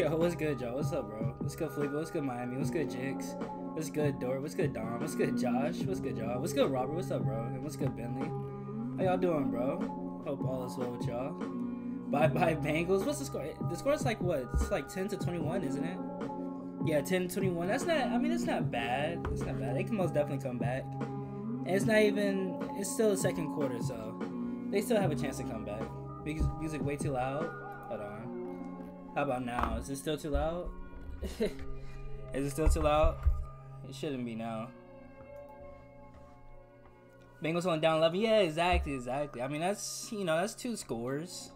Yo, what's good, y'all? What's up, bro? What's good, Fleebo? What's good, Miami? What's good, Jigs? What's good, Dort? What's good, Dom? What's good, Josh? What's good, y'all? What's good, Robert? What's up, bro? And what's good, Bentley? How y'all doing, bro? Hope all is well with y'all. Bye-bye, Bengals. What's the score? The score is like what? It's like 10-21, isn't it? Yeah, 10-21. That's not, I mean, it's not bad. It's not bad. They can most definitely come back. And it's not even, it's still the second quarter, so they still have a chance to come back. Music way too loud. Hold on. How about now? Is it still too loud? Is it still too loud? It shouldn't be now. Bengals only down 11. Yeah, exactly. I mean, that's, you know, that's two scores.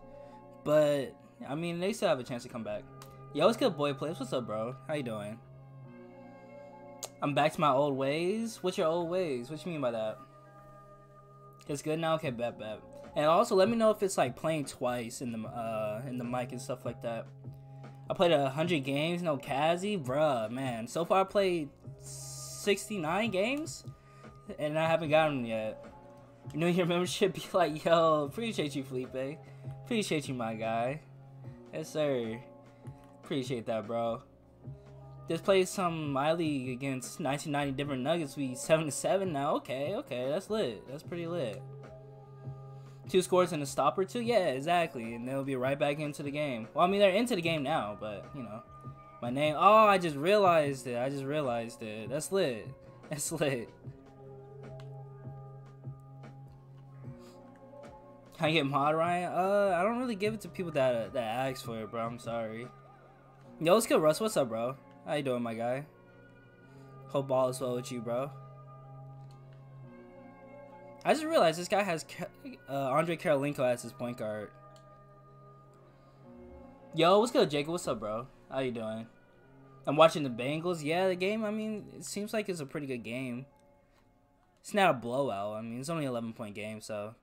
But, I mean, they still have a chance to come back. Yo, what's good, boy Plays? What's up, bro? How you doing? I'm back to my old ways? What's your old ways? What you mean by that? It's good now? Okay, bet. And also, let me know if it's, like, playing twice in the mic and stuff like that. I played 100 games. No, Cazzie? Bruh, man. So far, I played 69 games? And I haven't gotten them yet. You know, your membership be like, yo, appreciate you, Felipe. Appreciate you, my guy. Yes, sir. Appreciate that, bro. Just played some my league against 1990 Denver Nuggets. We 7-7 now. Okay. That's lit. That's pretty lit. Two scores and a stop or two? Yeah, exactly. And they'll be right back into the game. Well, I mean, they're into the game now, but, you know. My name. Oh, I just realized it. That's lit. That's lit. Can I get mod, Ryan? I don't really give it to people that ask for it, bro. I'm sorry. Yo, what's good, Russ? What's up, bro? How you doing, my guy? Hope all is well with you, bro. I just realized this guy has Andre Karolinko as his point guard. Yo, what's good, Jacob? What's up, bro? How you doing? I'm watching the Bengals. Yeah, the game, I mean, it seems like it's a pretty good game. It's not a blowout. I mean, it's only an 11-point game, so...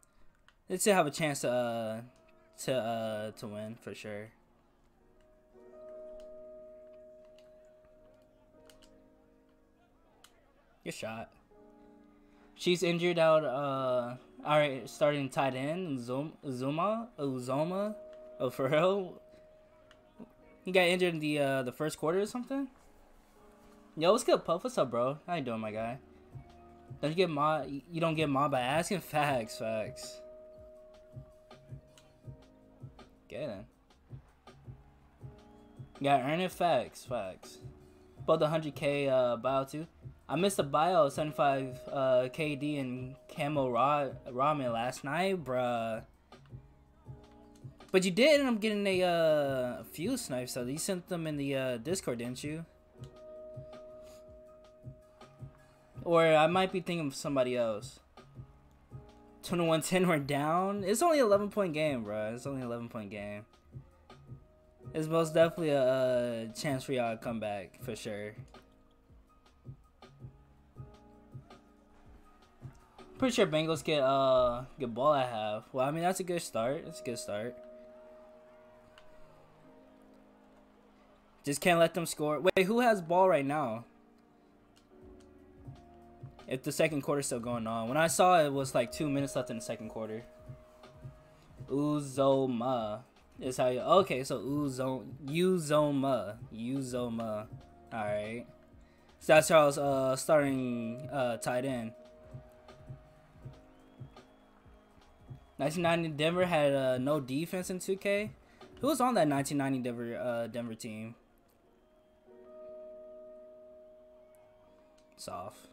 they still have a chance to win for sure. Good shot. She's injured out. All right, starting tight end Uzoma. Oh, for real? He got injured in the first quarter or something. Yo, what's good, Puff? What's up, bro? How you doing, my guy? Don't you get mobbed? You don't get mobbed by asking. Facts. Okay, then. Yeah, earn it. Facts. About the 100K bio too. I missed a bio of 75 KD and Camo Ramen last night, bruh. But you did end up getting a few snipes, so you sent them in the Discord, didn't you? Or I might be thinking of somebody else. 21-10, we're down. It's only 11-point game, bro. It's only 11-point game. It's most definitely a chance for y'all to come back, for sure. Pretty sure Bengals get ball at half. Well, I mean, that's a good start. That's a good start. Just can't let them score. Wait, who has ball right now? If the second quarter's still going on. When I saw it was like 2 minutes left in the second quarter. Uzoma is how you... Okay, so Uzoma. Alright. So that's Charles starting tight end. 1990 Denver had no defense in 2K. Who was on that 1990 Denver team? Soft.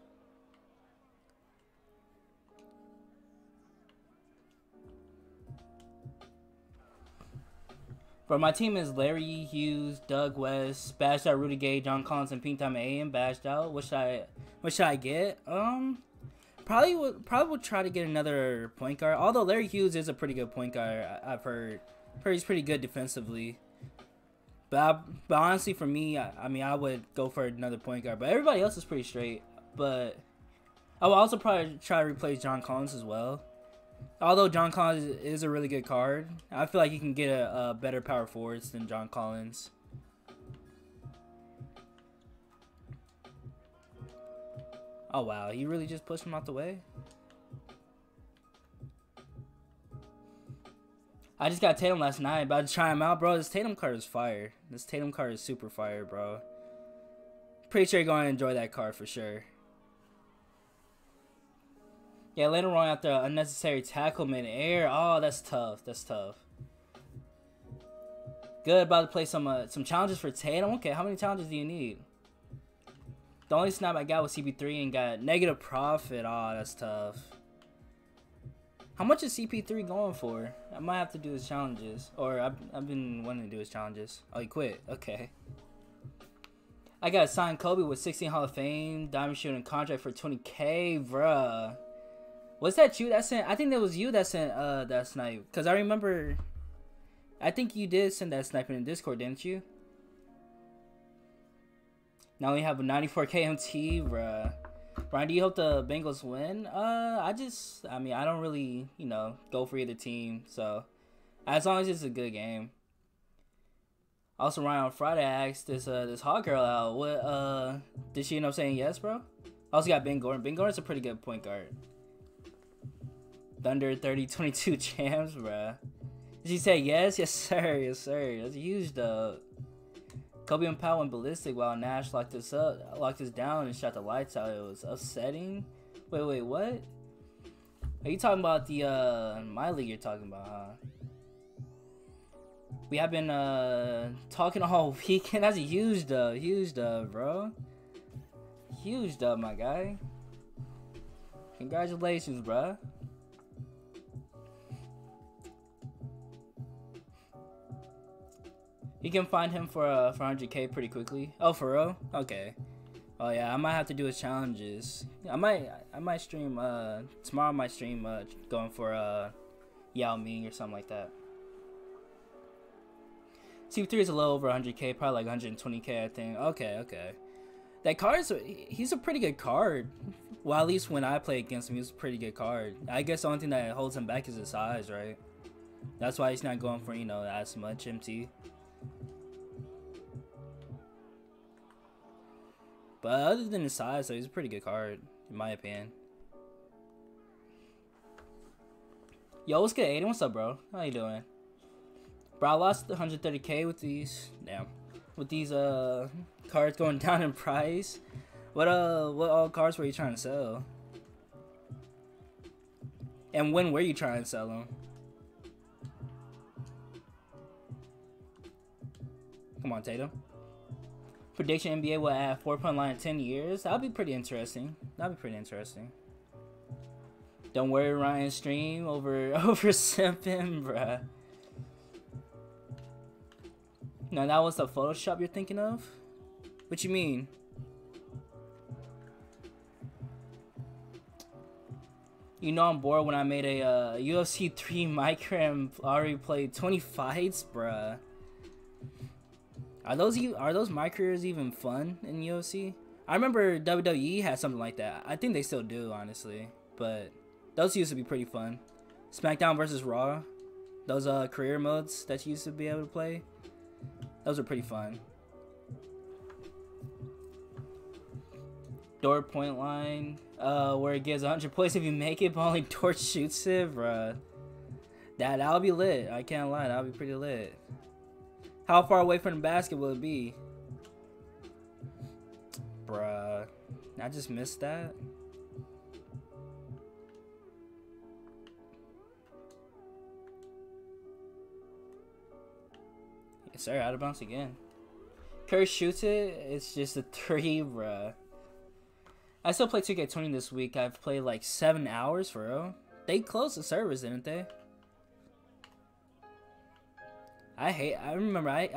But my team is Larry Hughes, Doug West, bashed out Rudy Gay, John Collins, and Pink Time AM bashed out. What should I get? Probably would try to get another point guard. Although Larry Hughes is a pretty good point guard, I've heard. He's pretty good defensively. But honestly, for me, I mean I would go for another point guard. But everybody else is pretty straight. But I would also probably try to replace John Collins as well. Although John Collins is a really good card, I feel like you can get a better power forwards than John Collins. Oh, wow. You really just pushed him out the way? I just got Tatum last night. About to try him out, bro. This Tatum card is fire. This Tatum card is super fire, bro. Pretty sure you're going to enjoy that card for sure. Yeah, later on after an unnecessary tackle mid-air. Oh, that's tough. That's tough. Good. About to play some challenges for Tatum. Okay, how many challenges do you need? The only snap I got was CP3 and got negative profit. Oh, that's tough. How much is CP3 going for? I might have to do his challenges. Or I've been wanting to do his challenges. Oh, he quit. Okay. I got signed Kobe with 16 Hall of Fame. Diamond shooting contract for 20K, bruh. Was that you that sent? I think that was you that sent that snipe. Because I remember, I think you did send that snipe in Discord, didn't you? Now we have a 94K MT, bruh. Brian, do you hope the Bengals win? I don't really, you know, go for either team. So, as long as it's a good game. Also, Ryan on Friday asked this hot girl out. What, did she end up saying yes, bro? Also got Ben Gordon. Ben Gordon's a pretty good point guard. Thunder 30-22 champs, bro. Did she say yes? Yes, sir. Yes, sir. That's huge, though. Kobe and Powell went ballistic while Nash locked us down and shot the lights out. It was upsetting. Wait, what? Are you talking about the, my league you're talking about, huh? We have been, talking all weekend. That's a huge dub. Huge dub, bro. Huge dub, my guy. Congratulations, bro. You can find him for 100K pretty quickly. Oh, for real? Okay. Oh yeah, I might have to do his challenges. I might stream tomorrow. I might stream going for Yao Ming or something like that. CP3 is a little over 100K, probably like 120K, I think. Okay. That card's he's a pretty good card. Well, at least when I play against him, he was a pretty good card. I guess the only thing that holds him back is his size, right? That's why he's not going for, you know, as much MT. But other than his size, though, he's a pretty good card, in my opinion. Yo, what's good, Aiden? What's up, bro? How you doing? Bro, I lost 130K with these. Damn. With these cards going down in price. What all cards were you trying to sell? And when were you trying to sell them? Come on, Tatum. Prediction NBA will add 4-point line in 10 years. That'll be pretty interesting. Don't worry, Ryan. Stream over simping, bruh. No, that was the Photoshop you're thinking of? What you mean? You know I'm bored when I made a UFC 3 micro and already played 20 fights, bruh. Are those micros even fun in UFC? I remember WWE had something like that. I think they still do, honestly. But those used to be pretty fun. SmackDown versus Raw. Those career modes that you used to be able to play. Those are pretty fun. Door point line. Where it gives 100 points if you make it, but only door shoots it, bruh. That'll be lit. I can't lie. That'll be pretty lit. How far away from the basket will it be? Bruh. I just missed that. Yes, sir. Out of bounds again. Curry shoots it. It's just a 3, bruh. I still play 2K20 this week. I've played like 7 hours, for real. They closed the servers, didn't they? I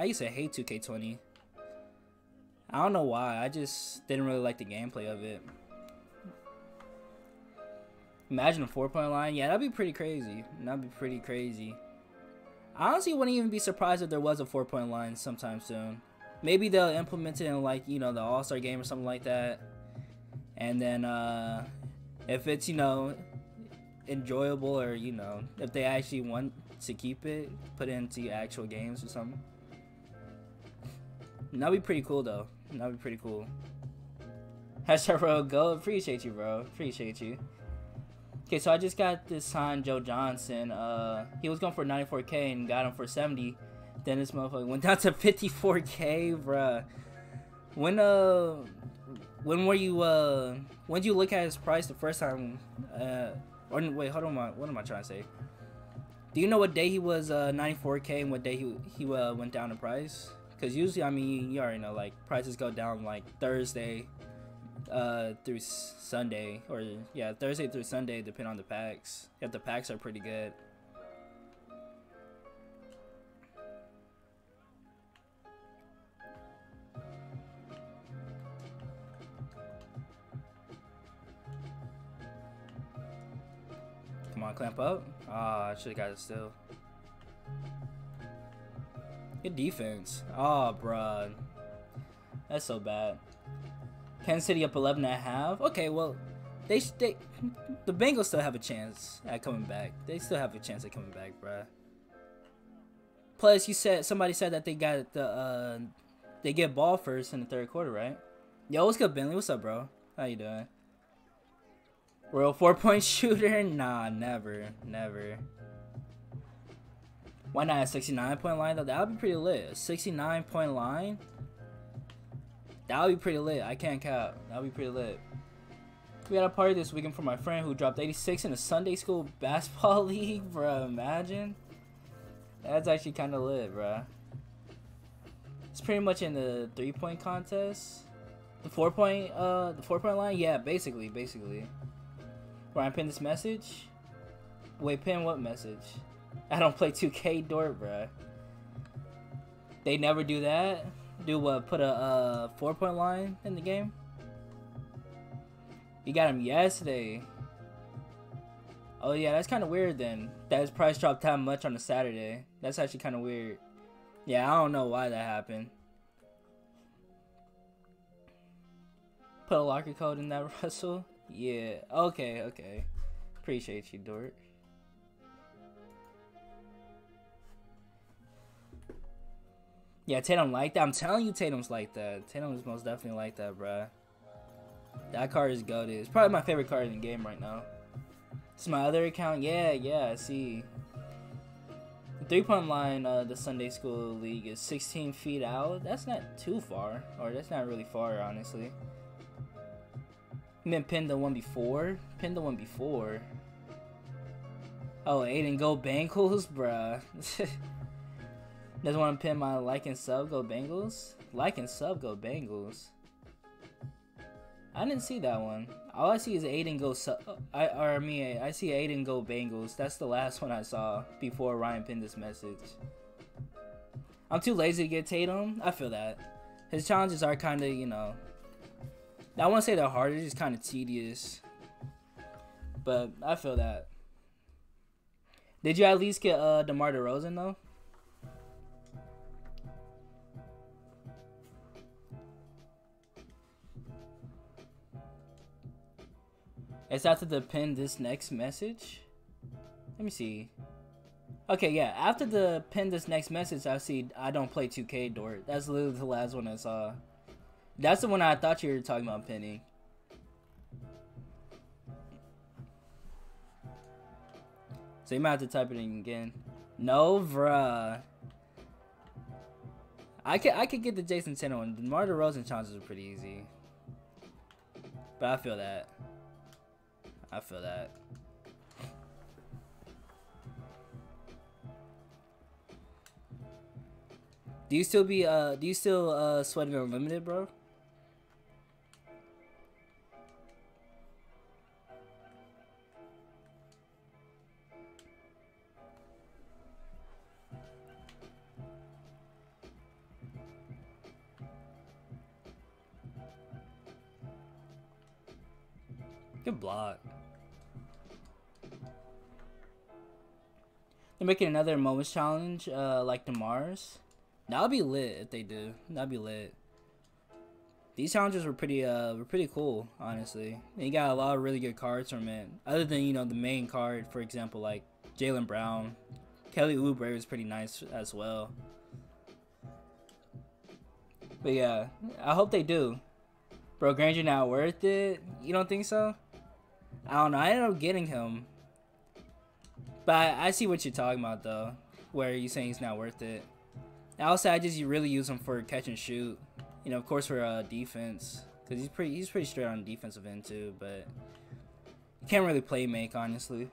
used to hate 2K20. I don't know why. I just didn't really like the gameplay of it. Imagine a 4-point line. Yeah, that'd be pretty crazy. I honestly wouldn't even be surprised if there was a 4-point line sometime soon. Maybe they'll implement it in, like, you know, the All-Star game or something like that. And then, if it's, you know, enjoyable, or, you know, if they actually want to keep it, put it into actual games or something. That'd be pretty cool, though. That'd be pretty cool. Hashtag Royal Gold. Appreciate you, bro. Okay, so I just got this signed Joe Johnson. He was going for 94K and got him for 70. Then this motherfucker went down to 54K, bruh. When were you, when did you look at his price the first time? Or wait, hold on, what am I trying to say? Do you know what day he was 94K and what day he went down in price? Because usually, I mean, you already know, like, prices go down, like, Thursday through Sunday. Or, yeah, Thursday through Sunday, depending on the packs. If the packs are pretty good. Come on, clamp up. Ah, I should've got it still. Good defense. Ah, oh, bruh. That's so bad. Kansas City up 11.5. Okay, well, the Bengals still have a chance at coming back. They still have a chance at coming back, bruh. Plus, somebody said that they got the they get ball first in the third quarter, right? Yo, what's good, Bentley? What's up, bro? How you doing? Real four-point shooter? Nah, never. Never. Why not a 69-point line, though? That would be pretty lit. A 69-point line? That would be pretty lit. I can't cap. That would be pretty lit. We had a party this weekend for my friend who dropped 86 in a Sunday school basketball league, bro. Imagine. That's actually kind of lit, bro. It's pretty much in the three-point contest. The four-point line? Yeah, basically. Where I pin this message? Wait, pin what message? I don't play 2K, Dort, bruh. They never do that? Do what? Put a four-point line in the game? You got him yesterday. Oh, yeah, that's kind of weird then. That his price dropped that much on a Saturday. That's actually kind of weird. Yeah, I don't know why that happened. Put a locker code in that, Russell. Yeah, okay. Appreciate you, Dort. Yeah, Tatum like that. I'm telling you, Tatum's like that. Tatum is most definitely like that, bruh. That card is goated. It's probably my favorite card in the game right now. It's my other account. Yeah, I see. The three-point line of the Sunday School League is 16 feet out. That's not too far. Or that's not really far, honestly. You meant pin the one before? Pin the one before. Oh, Aiden, go Bengals, bruh. Doesn't want to pin my like and sub, go Bengals. Like and sub, go Bengals. I didn't see that one. All I see is Aiden go sub. I see Aiden go Bengals. That's the last one I saw before Ryan pinned this message. I'm too lazy to get Tatum. I feel that. His challenges are kind of, you know, I want to say they're harder, just kind of tedious. But I feel that. Did you at least get DeMar DeRozan, though? It's after the pin this next message. Let me see. Okay, yeah. After the pin this next message, I see I don't play 2K, Dort. That's literally the last one I saw. That's the one I thought you were talking about pinning. So you might have to type it in again. No, bruh. I could get the Jayson Tatum one. The DeMar DeRozan challenges are pretty easy. But I feel that. Do you still be sweating unlimited, bro? Good block. They're making another moments challenge, like DeMar's. That'll be lit if they do. That'll be lit. These challenges were pretty cool, honestly. And you got a lot of really good cards from it. Other than, you know, the main card, for example, like Jaylen Brown, Kelly Oubre was pretty nice as well. But yeah, I hope they do. Bro, Granger not worth it? You don't think so? I don't know. I ended up getting him. But I see what you're talking about, though, where you're saying it's not worth it. Also, I just really use him for catch and shoot. You know, of course, for defense. Because he's pretty straight on the defensive end, too. But you can't really play make, honestly.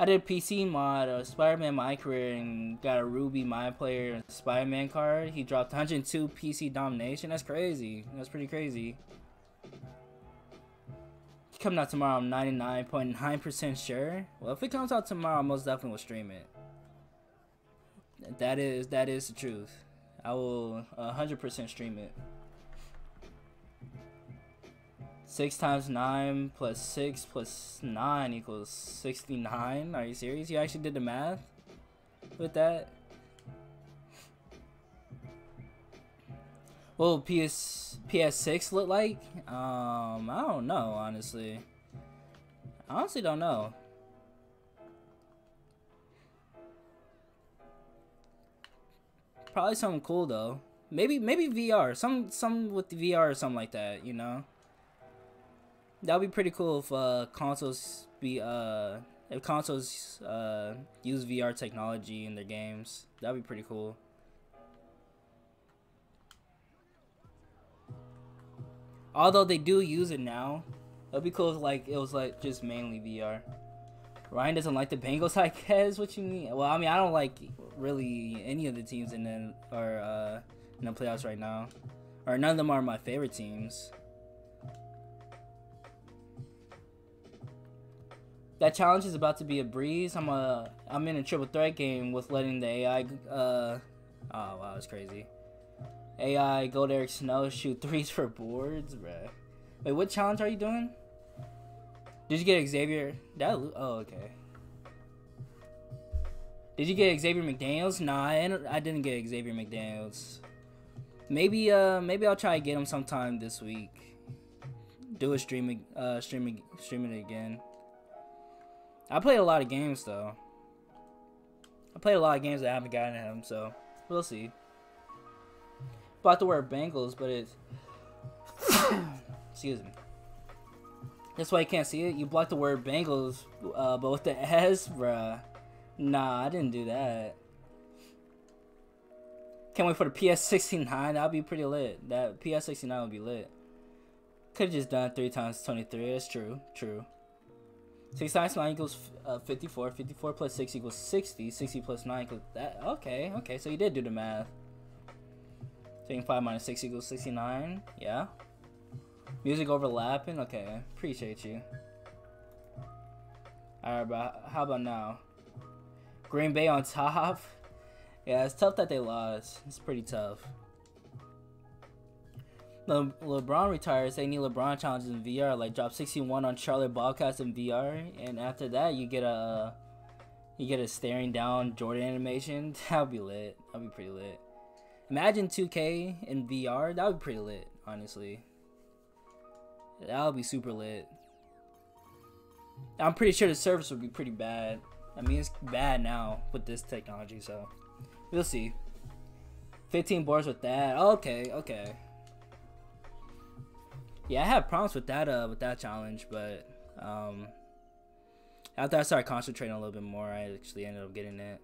I did a PC mod of Spider-Man My Career and got a Ruby My Player Spider-Man card. He dropped 102 PC domination. That's crazy. That's pretty crazy. Coming out tomorrow, I'm 99.9% sure. Well, if it comes out tomorrow, I most definitely will stream it. That is the truth. I will 100% stream it. 6 times 9 plus 6 plus 9 equals 69. Are you serious? You actually did the math with that? What will PS6 look like? I don't know, honestly. I honestly don't know. Probably something cool, though. Maybe VR. Some with the VR or something like that, you know? That would be pretty cool if consoles use VR technology in their games. That would be pretty cool. Although they do use it now, it'd be cool if like it was like just mainly VR. Ryan doesn't like the Bengals, I guess. What you mean? Well, I mean I don't like really any of the teams in the playoffs right now, or none of them are my favorite teams. That challenge is about to be a breeze. I'm in a triple threat game with letting the AI. Oh wow, that's crazy. AI, Gold Eric Snow, shoot threes for boards, bruh. Wait, what challenge are you doing? Did you get Xavier? Oh, okay. Did you get Xavier McDaniels? Nah, I didn't get Xavier McDaniels. Maybe I'll try to get him sometime this week. Do a streaming it again. I played a lot of games though. I played a lot of games that I haven't gotten him, so we'll see. About to wear Bengals, but it's excuse me. That's why you can't see it. You blocked the word Bengals, but with the S, bruh. Nah, I didn't do that. Can't wait for the PS69. That'll be pretty lit. That PS69 would be lit. Could've just done 3 times 23. That's true. True. 6 times 9 equals 54. 54 plus 6 equals 60. 60 plus 9 equals that. Okay. Okay. So you did do the math. 5 minus 6 equals 69, yeah. Music overlapping, okay, appreciate you. Alright, but how about now? Green Bay on top? Yeah, it's tough that they lost. It's pretty tough. LeBron retires, they need LeBron challenges in VR, like drop 61 on Charlotte Bobcats in VR, and after that you get a staring down Jordan animation. That'll be lit. That'll be pretty lit. Imagine 2K in VR, that would be pretty lit, honestly. That would be super lit. I'm pretty sure the service would be pretty bad. I mean, it's bad now with this technology, so we'll see. 15 boards with that. Okay, okay. Yeah, I had problems with that challenge, but after I started concentrating a little bit more, I actually ended up getting it.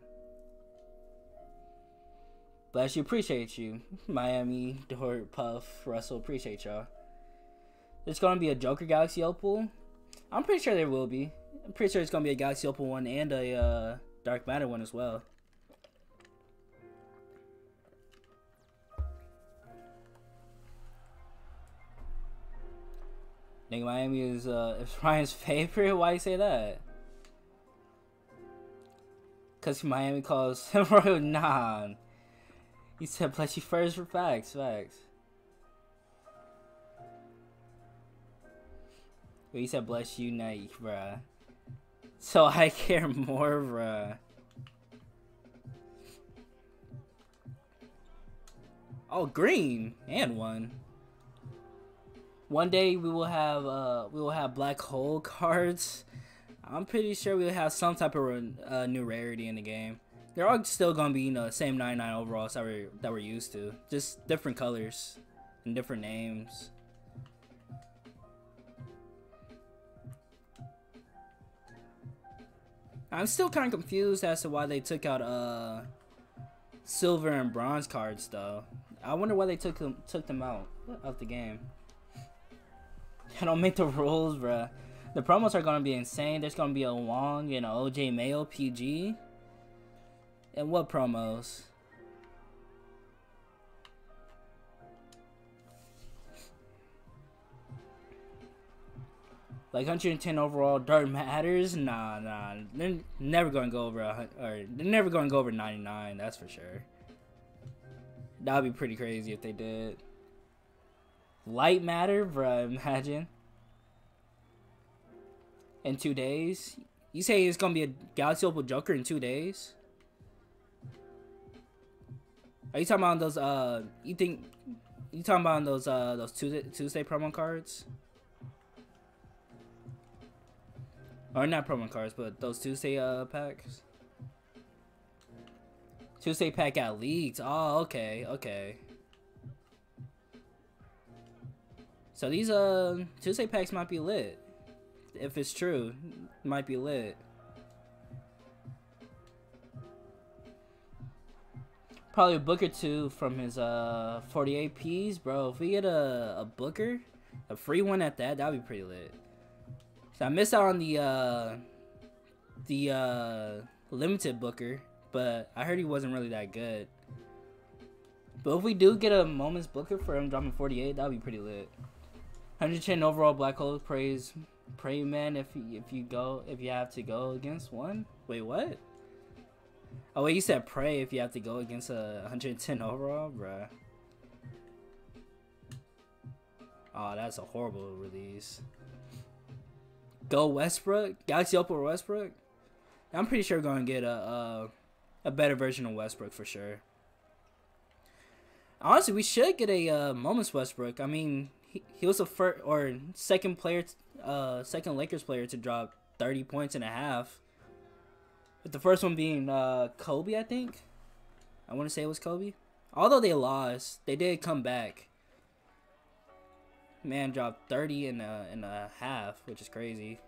Bless you, appreciate you. Miami, Dort, Puff, Russell, appreciate y'all. There's gonna be a Joker Galaxy Opal. I'm pretty sure there will be. I'm pretty sure it's gonna be a Galaxy Opal one and a Dark Matter one as well. Nigga, Miami is Ryan's favorite. Why you say that? Cause Miami calls him Royal Nan. He said, "Bless you first for facts, facts." But he said, "Bless you, night, bruh." So I care more, bruh. Oh, green and one. One day we will have black hole cards. I'm pretty sure we'll have some type of new rarity in the game. They're all still gonna be, you know, the same 99 overalls that we're used to. Just different colors and different names. I'm still kind of confused as to why they took out silver and bronze cards though. I wonder why they took them out of the game. I don't make the rules, bruh. The promos are gonna be insane. There's gonna be a Wong and an OJ Mayo PG. And what promos? Like 110 overall dirt matters? Nah. They're never gonna go over they're never gonna go over 99, that's for sure. That'd be pretty crazy if they did. Light matter, bruh, imagine. In 2 days? You say it's gonna be a Galaxy Opal Joker in 2 days? Are you talking about those those Tuesday promo cards? Or not promo cards, but those Tuesday packs. Tuesday pack got leaked. Oh, okay. So these Tuesday packs might be lit. If it's true, might be lit. Probably a Booker too from his 48 Ps, bro. If we get a Booker, a free one at that, that'd be pretty lit. So I missed out on the limited Booker, but I heard he wasn't really that good. But if we do get a Moments Booker for him dropping 48, that'd be pretty lit. 110 overall Black Hole Pray Man if you have to go against one. Wait, what? Oh wait, you said pray if you have to go against a 110 overall, bruh. Oh, that's a horrible release. Go Westbrook, Galaxy Opal Westbrook. I'm pretty sure we're gonna get a better version of Westbrook for sure. Honestly, we should get a Moments Westbrook. I mean, he was the first or second player, second Lakers player to drop 30 points and a half. With the first one being Kobe, I think. I want to say it was Kobe. Although they lost, they did come back. Man dropped 30 and a half, which is crazy.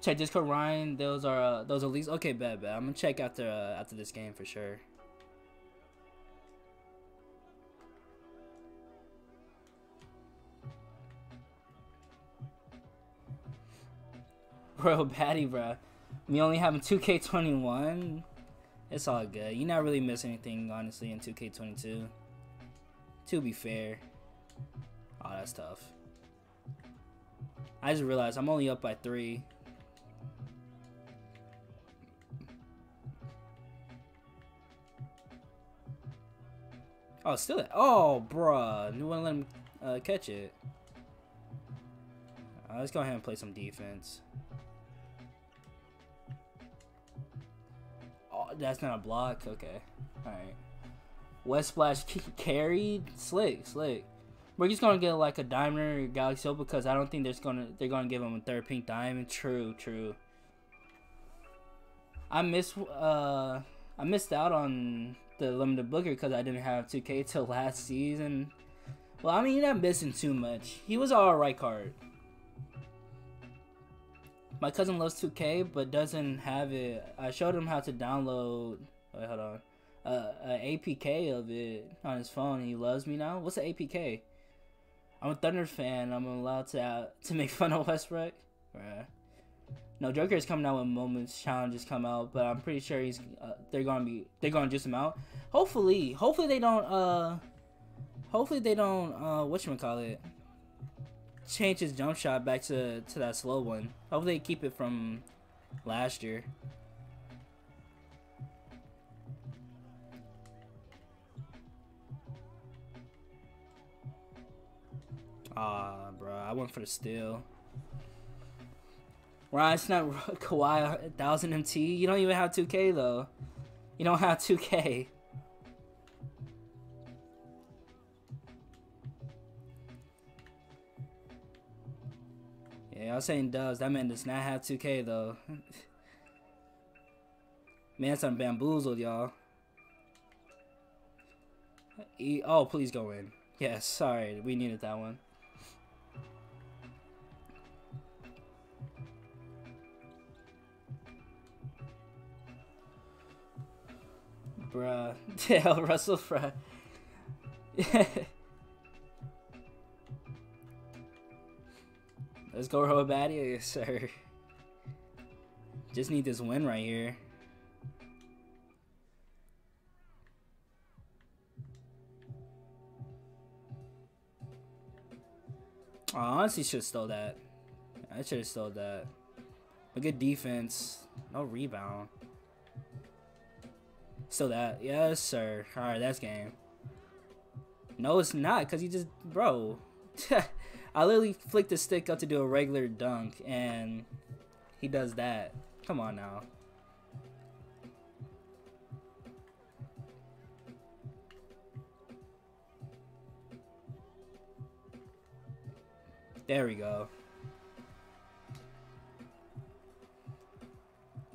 Check Discord, Ryan. Those are leaks. Okay, bad. I'm gonna check after this game for sure. Bro, Batty, bro. Me only having 2K21. It's all good. You're not really missing anything, honestly, in 2K22. To be fair. Oh, that's tough. I just realized I'm only up by 3. Oh, still. Oh, bruh. You wouldn't let him catch it. Let's go ahead and play some defense. Oh, that's not a block. Okay. Alright. West Splash carried. Slick. We're just going to get like a diamond or a Galaxy Opal because I don't think they're going to give him a third pink diamond. True. I missed out on the limited Booker because I didn't have 2K till last season. Well, I mean, you're not missing too much. He was an alright card. My cousin loves 2K but doesn't have it. I showed him how to download. Wait, hold on. An APK of it on his phone. He loves me now. What's an APK? I'm a Thunder fan. I'm allowed to make fun of Westbrook. Right. No, Joker is coming out with Moments challenges come out, but I'm pretty sure they're gonna juice him out. Hopefully they don't. Whatchamacallit? Change his jump shot back to that slow one. Hopefully they keep it from last year. Ah, bro, I went for the steal. Ryan Snap Kawhi 1000 MT. You don't even have 2K though. You don't have 2K. Yeah, I was saying dubs. That man does not have 2K though. Man, some bamboozled, y'all. Oh, please go in. Yeah, sorry, we needed that one. Bruh. Yeah, Russell Fry. Let's go roll bad here, sir. Just need this win right here. Oh, I honestly should have stole that. I should have stole that. A good defense. No rebound. Still that. Yes, sir. Alright, that's game. No, it's not, because he just... Bro. I literally flicked the stick up to do a regular dunk, and he does that. Come on now. There we go.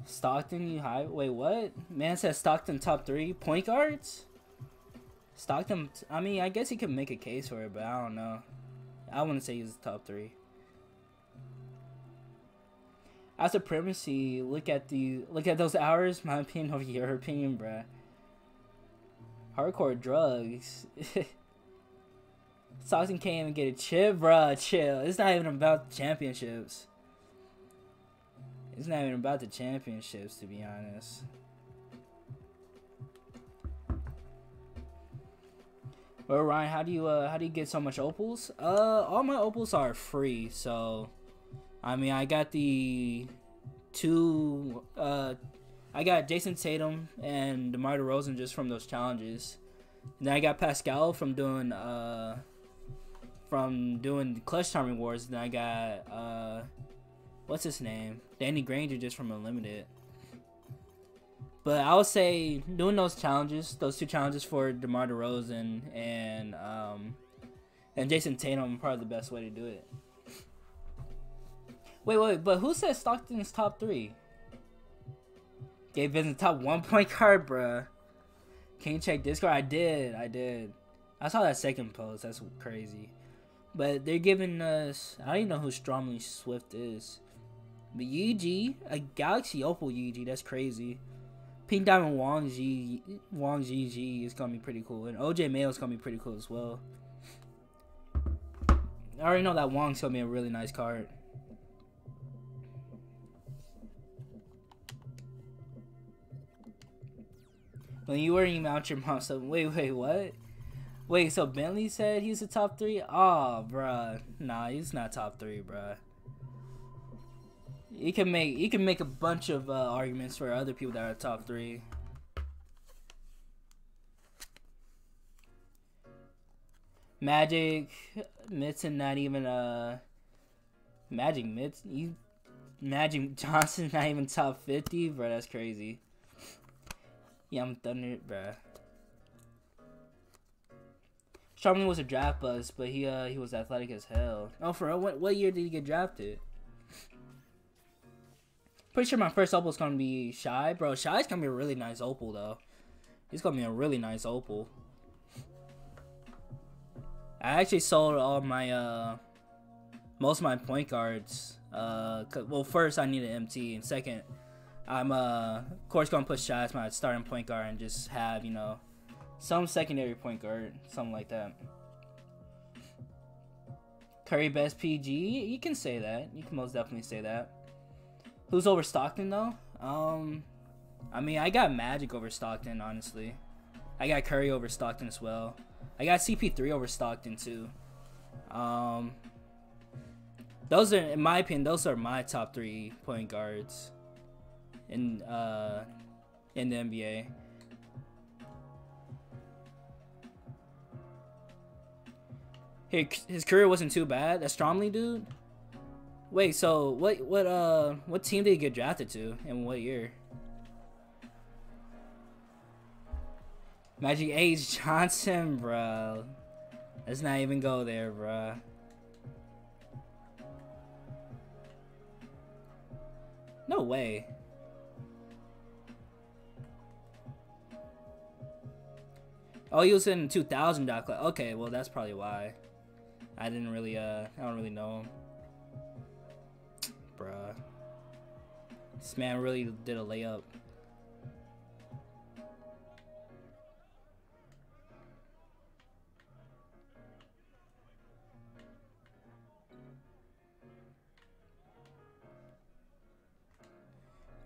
Stockton, you high? Wait, what? Man says Stockton top 3 point guards? Stockton, I mean, I guess he could make a case for it, but I don't know. I wouldn't say he's top 3. As a supremacy, look at those hours, my opinion over your opinion, bruh. Hardcore drugs. Stockton can't even get a chip, bruh. Chill. It's not even about the championships. It's not even about the championships, to be honest. Well, Ryan, how do you get so much opals? All my opals are free, so I mean, I got the two. I got Jayson Tatum and DeMar DeRozan just from those challenges. And then I got Pascal from doing Clutch Time Rewards. Then I got what's his name? Danny Granger just from Unlimited. But I would say doing those challenges, those two challenges for DeMar DeRozan and Jayson Tatum, are probably the best way to do it. Wait, but who said Stockton's top 3? Gabe Vincent top 1 point guard, bruh. Can you check Discord? I did. I saw that second post. That's crazy. But they're giving us... I don't even know who Stromly Swift is. But Yuji, a Galaxy Opal Yuji, that's crazy. Pink Diamond Wang Ji is going to be pretty cool. And OJ Mayo is going to be pretty cool as well. I already know that Wang's going to be a really nice card. When you were even out your mouth, so wait, what? Wait, so Bentley said he's the top 3? Oh, bruh. Nah, he's not top 3, bruh. He can make a bunch of arguments for other people that are top 3. Magic Mitson, not even Magic Mitson. Magic Johnson, not even top 50, bruh. That's crazy. Yeah, I'm thunder, bruh. Charmin was a draft bust, but he was athletic as hell. Oh, for real? What year did he get drafted? Pretty sure my first opal is gonna be Shy, bro. Shy's gonna be a really nice opal though. He's gonna be a really nice opal. I actually sold all my most of my point guards. Well, first I need an MT, and second, I'm of course gonna put Shy as my starting point guard and just have, you know, some secondary point guard, something like that. Curry best PG, you can say that. You can most definitely say that. Who's over Stockton though? I mean, I got Magic over Stockton, honestly. I got Curry over Stockton as well. I got CP3 over Stockton too. Those are, in my opinion, those are my top 3 point guards in the NBA. His career wasn't too bad. That Stromly dude? Wait, so what team did he get drafted to, and what year? Magic H. Johnson, bro. Let's not even go there, bro. No way. Oh, he was in 2000 dot class. Okay, well, that's probably why. I didn't really, I don't really know him. Bruh. This man really did a layup.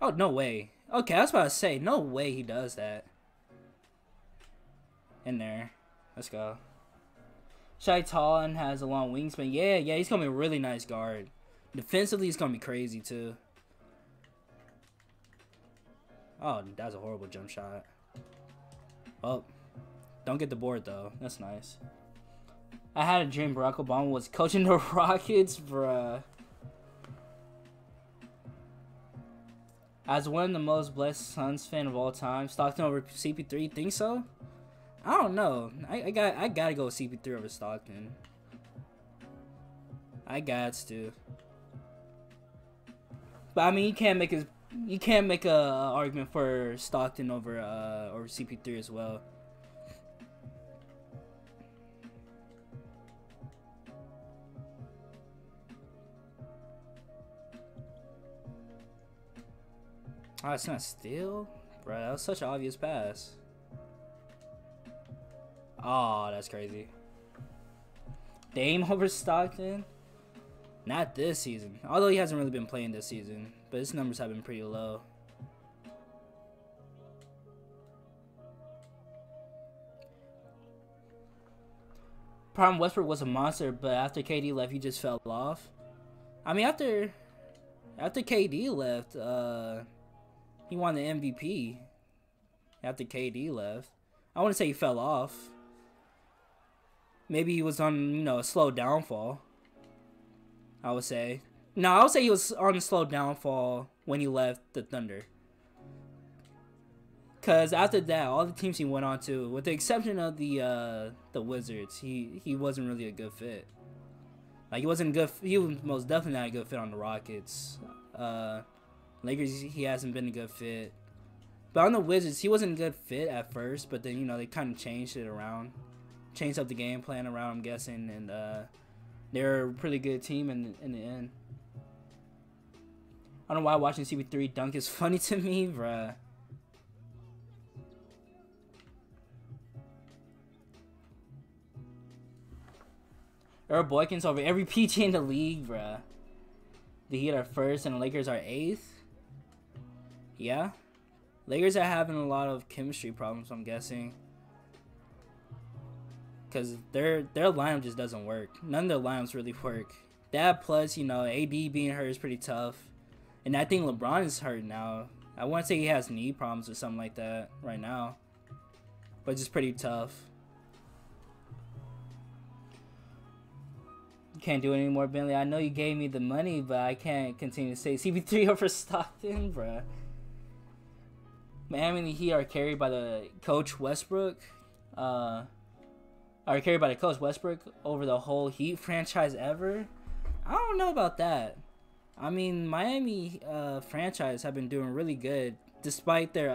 Oh, no way. Okay, I was about to say, no way he does that. In there. Let's go. Shy tall and has a long wingspan. Yeah, yeah, he's going to be a really nice guard. Defensively, he's going to be crazy, too. Oh, that's a horrible jump shot. Well, don't get the board, though. That's nice. I had a dream Barack Obama was coaching the Rockets, bruh. As one of the most blessed Suns fan of all time, Stockton over CP3, think so? I don't know. I gotta go with CP3 over Stockton. I gots to. But I mean, you can't make a argument for Stockton over over CP3 as well. Oh, it's not steal? Bro, that was such an obvious pass. Oh, that's crazy. Dame over Stockton? Not this season. Although he hasn't really been playing this season. But his numbers have been pretty low. Prime Westbrook was a monster, but after KD left, he just fell off. I mean, after KD left, he won the MVP after KD left. I wouldn't say he fell off. Maybe he was on, you know, a slow downfall. I would say. No, I would say he was on a slow downfall when he left the Thunder. Because after that, all the teams he went on to, with the exception of the Wizards, he wasn't really a good fit. Like, he wasn't good. He was most definitely not a good fit on the Rockets. Lakers, he hasn't been a good fit. But on the Wizards, he wasn't a good fit at first, but then, you know, they kind of changed it around. Changed up the game plan around, I'm guessing, and they're a pretty good team in the end. I don't know why watching CP3 dunk is funny to me, bruh. Earl Boykins over every PG in the league, bruh. The Heat are first and the Lakers are 8th. Yeah. Lakers are having a lot of chemistry problems, I'm guessing. Because their lineup just doesn't work. None of their lineups really work. That plus, you know, AD being hurt is pretty tough. And I think LeBron is hurt now. I wouldn't say he has knee problems or something like that right now. But it's just pretty tough. Can't do it anymore, Bentley. I know you gave me the money, but I can't continue to say CP3 over Stockton, bruh. Miami and the Heat are carried by the coach Westbrook. Are carried by the coach Westbrook over the whole Heat franchise ever? I don't know about that. I mean, Miami franchise have been doing really good despite their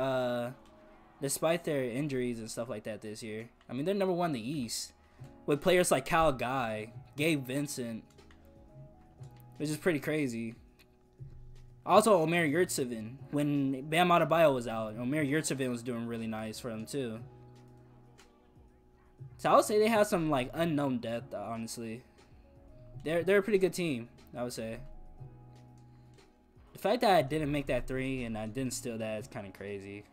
injuries and stuff like that this year. I mean, they're #1 in the East. With players like Kyle Guy, Gabe Vincent, which is pretty crazy. Also, Omer Yurtseven. When Bam Adebayo was out, Omer Yurtseven was doing really nice for them, too. So I would say they have some, like, unknown depth, honestly. They're a pretty good team, I would say. The fact that I didn't make that three and I didn't steal that is kind of crazy.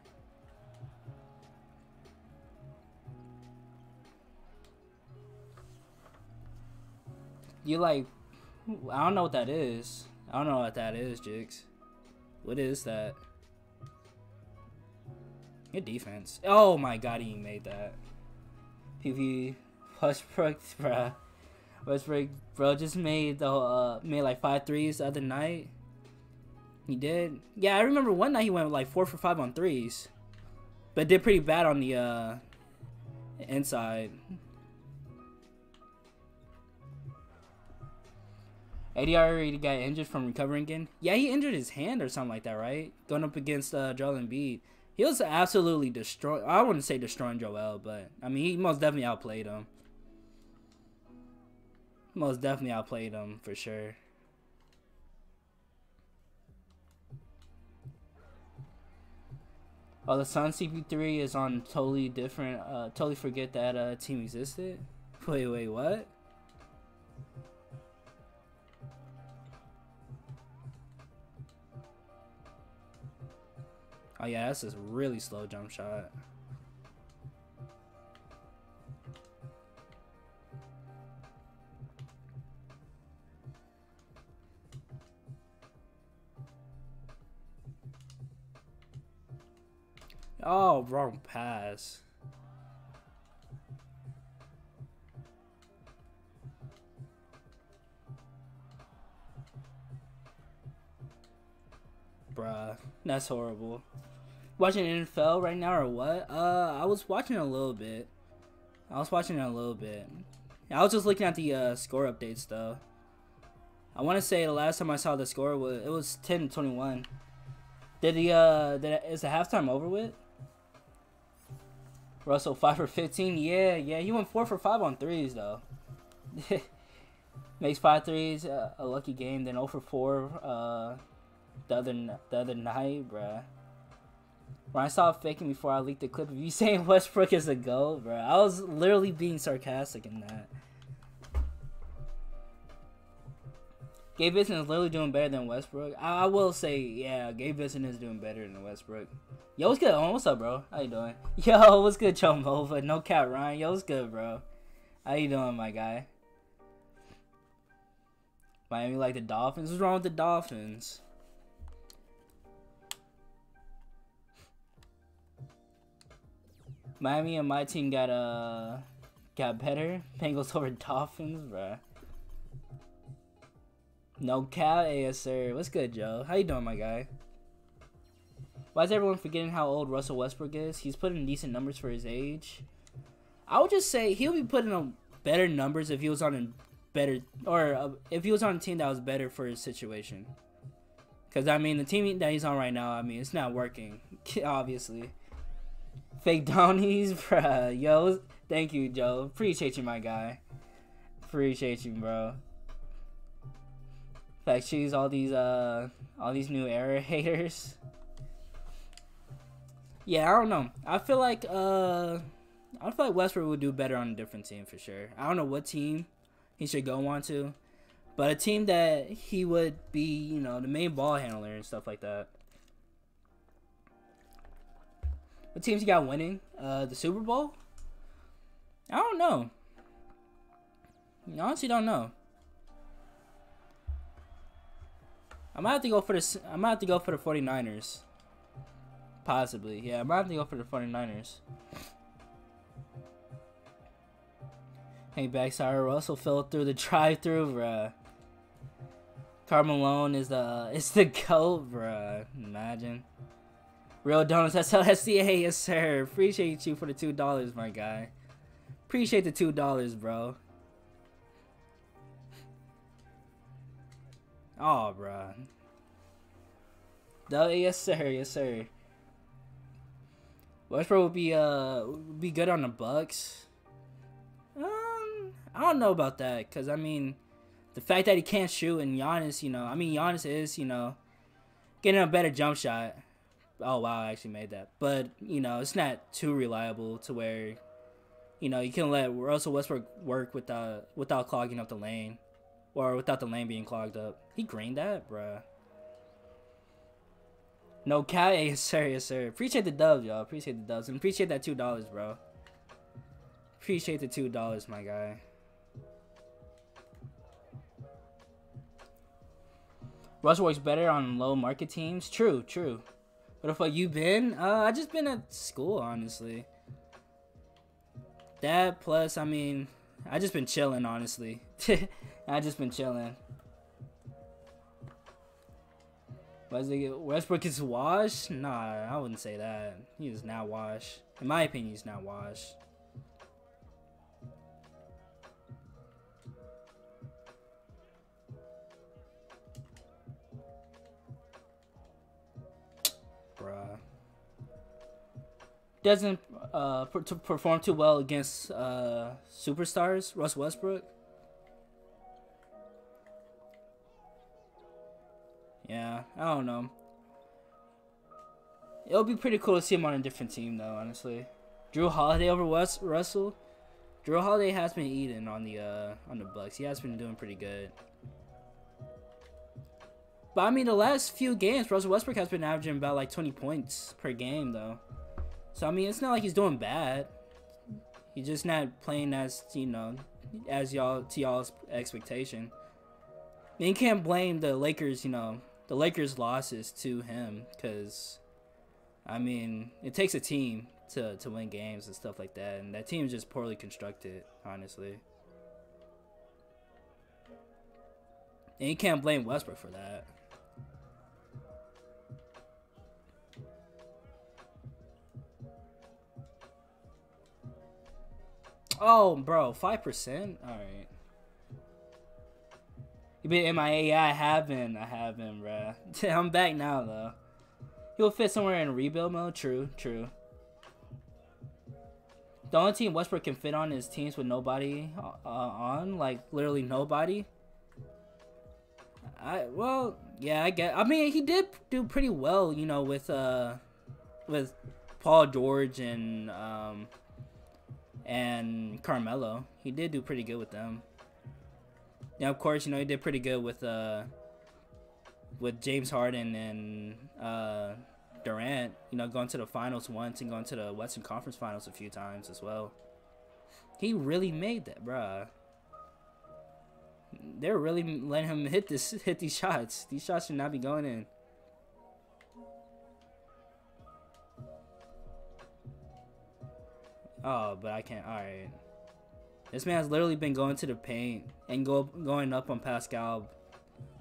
You like, I don't know what that is. I don't know what that is, Jigs. What is that? Good defense. Oh my god, he made that. PV Westbrook, bruh. Westbrook, bro, just made the made like 5 threes the other night. He did. Yeah, I remember one night he went like 4 for 5 on threes, but did pretty bad on the inside. AD already got injured from recovering again. Yeah, he injured his hand or something like that, right? Going up against Joel Embiid. He was absolutely destroyed. I wouldn't say destroying Joel, but I mean, he most definitely outplayed him. Most definitely outplayed him for sure. Oh, the Sun CP3 is on totally different. Totally forget that team existed. Wait, what? Oh yeah, that's a really slow jump shot. Oh, wrong pass. Bruh, that's horrible. Watching NFL right now or what? I was watching a little bit. I was just looking at the score updates though. I want to say the last time I saw the score was 10-21. Did the is the halftime over with? Russell 5 for 15. Yeah. He went 4 for 5 on threes though. Makes 5 threes. A lucky game. Then 0 for 4. The other night, bruh. When I saw faking before I leaked the clip of you saying Westbrook is a GOAT, bruh. I was literally being sarcastic in that. Gabe Vincent is literally doing better than Westbrook. I will say, yeah, Gabe Vincent is doing better than Westbrook. Yo, what's good? What's up, bro? How you doing? Yo, what's good, Chomova? No Cat Ryan. Yo, what's good, bro? How you doing, my guy? Miami like the Dolphins? What's wrong with the Dolphins? Miami and my team got better. Bengals over Dolphins, bruh. No cow, yes sir. What's good, Joe? How you doing, my guy? Why is everyone forgetting how old Russell Westbrook is? He's putting decent numbers for his age. I would just say he'll be putting on better numbers if he was on if he was on a team that was better for his situation. Because, I mean, the team that he's on right now, I mean, it's not working, obviously. Fake Donnies, bruh. Yo, thank you, Joe. Appreciate you, my guy. Appreciate you, bro. Fact cheese, all these new error haters. Yeah, I don't know. I feel like Westbrook would do better on a different team for sure. I don't know what team he should go on to, but a team that he would be, you know, the main ball handler and stuff like that. What teams he got winning? The Super Bowl? I don't know. I honestly don't know. I might have to go for the 49ers. Possibly. Yeah, I might have to go for the 49ers. Hey, backside Russell fell through the drive-through, bruh. Carmelo is the GOAT, bruh. Imagine. Real Donuts, SLSCA, yes sir. Appreciate you for the $2, my guy. Appreciate the $2, bro. Oh, bruh. Yes sir, yes sir. Westbrook would be good on the Bucks. I don't know about that, cause I mean, the fact that he can't shoot and Giannis, you know, I mean Giannis is, you know, getting a better jump shot. Oh wow, I actually made that. But, you know, it's not too reliable to where, you know, you can let Russell Westbrook work without clogging up the lane. Or without the lane being clogged up. He greened that, bruh. No cap, yes sir. Appreciate the dubs, y'all. Appreciate the dubs. And appreciate that $2, bro. Appreciate the $2, my guy. Russell works better on low market teams. True. What the fuck you been? I just been at school, honestly. That plus, I mean, I just been chilling, honestly. I just been chilling. Westbrook is washed? Nah, I wouldn't say that. He is not washed. In my opinion, he's not washed. Bruh. doesn't perform too well against superstars, Russell Westbrook. Yeah, I don't know. It'll be pretty cool to see him on a different team, though, honestly. Drew Holiday over Russell. Drew Holiday has been eating on the Bucks. He has been doing pretty good. But, I mean, the last few games, Russell Westbrook has been averaging about, like, 20 points per game, though. So, I mean, it's not like he's doing bad. He's just not playing as, you know, as y'all to y'all's expectation. And you can't blame the Lakers, you know, the Lakers' losses to him because, I mean, it takes a team to win games and stuff like that. And that team's just poorly constructed, honestly. And you can't blame Westbrook for that. Oh, bro, 5%? All right. You been MIA? Yeah, I have been, bruh. I'm back now, though. He'll fit somewhere in rebuild mode. True, true. The only team Westbrook can fit on is teams with nobody on, like literally nobody. Well, yeah, I guess. I mean, he did do pretty well, you know, with Paul George and Carmelo. He did do pretty good with them. Now, of course, you know, he did pretty good with James Harden and Durant, you know, going to the finals once and going to the Western Conference Finals a few times as well. He really made that, bruh. They're really letting him hit these shots. These shots should not be going in. Oh, but I can't. All right. This man's literally been going to the paint and going up on Pascal.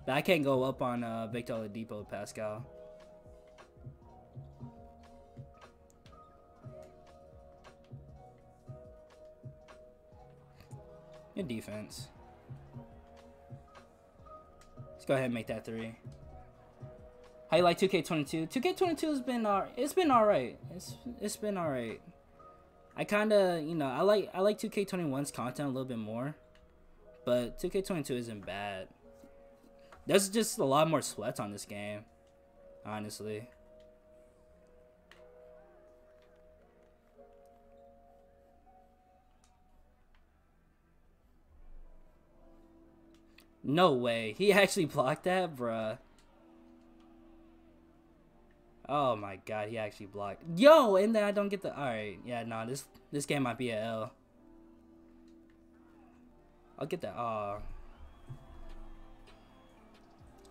But I can't go up on Victor Oladipo, Pascal. Good defense. Let's go ahead and make that three. How you like 2K22? 2K22 has been alright. It's been alright. I kind of, you know, I like 2K21's content a little bit more, but 2K22 isn't bad. There's just a lot more sweats on this game, honestly. No way. He actually blocked that, bruh. Oh my god, he actually blocked. Yo, and then I don't get the... Alright, yeah, nah, this game might be an L. I'll get that. Oh.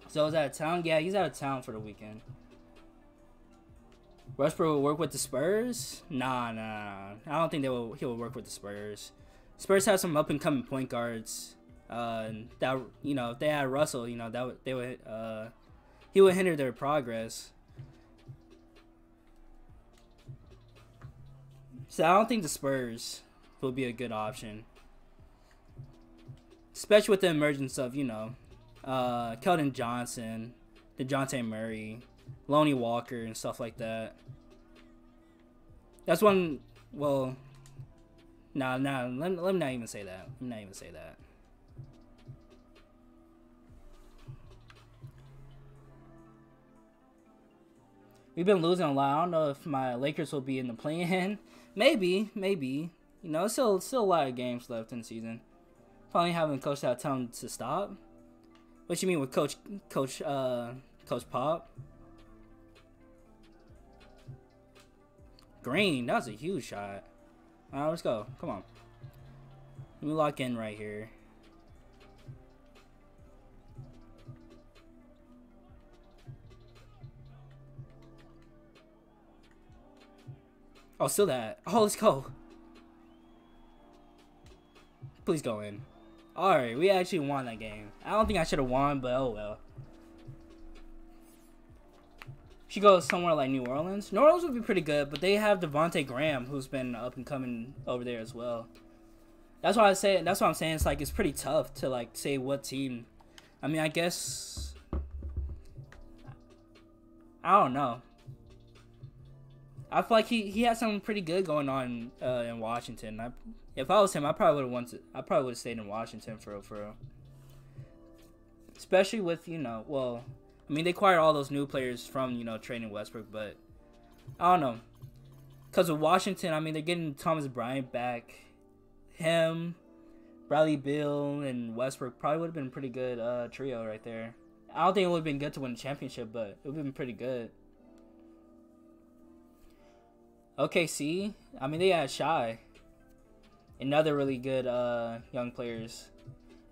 So, is that out of town? Yeah, he's out of town for the weekend. Westbrook will work with the Spurs? Nah. I don't think he will work with the Spurs. Spurs have some up-and-coming point guards. That, you know, if they had Russell, you know, he would hinder their progress. So I don't think the Spurs will be a good option, especially with the emergence of, you know, Keldon Johnson, DeJounte Murray, Lonnie Walker, and stuff like that. That's one. Well, let me not even say that. Let me not even say that. We've been losing a lot. I don't know if my Lakers will be in the play-in. Maybe. You know, still a lot of games left in the season. Probably haven't coached out telling to stop. What you mean with Coach Pop? Green, that was a huge shot. All right, let's go. Come on. Let me lock in right here. Oh, still that. Oh, let's go. Please go in. Alright, we actually won that game. I don't think I should have won, but oh well. She goes somewhere like New Orleans. New Orleans would be pretty good, but they have Devontae Graham, who's been up and coming over there as well. That's why I say. That's what I'm saying. It's like it's pretty tough to like say what team. I mean, I guess. I don't know. I feel like he had something pretty good going on in Washington. If I was him, I probably would have wanted. I probably would have stayed in Washington for real. Especially with, you know, well, I mean, they acquired all those new players from, you know, trading Westbrook, but I don't know. Because of Washington, I mean, they're getting Thomas Bryant back. Him, Bradley Beal, and Westbrook probably would have been a pretty good trio right there. I don't think it would have been good to win the championship, but it would have been pretty good. OKC, I mean, they had Shy. Another really good young players.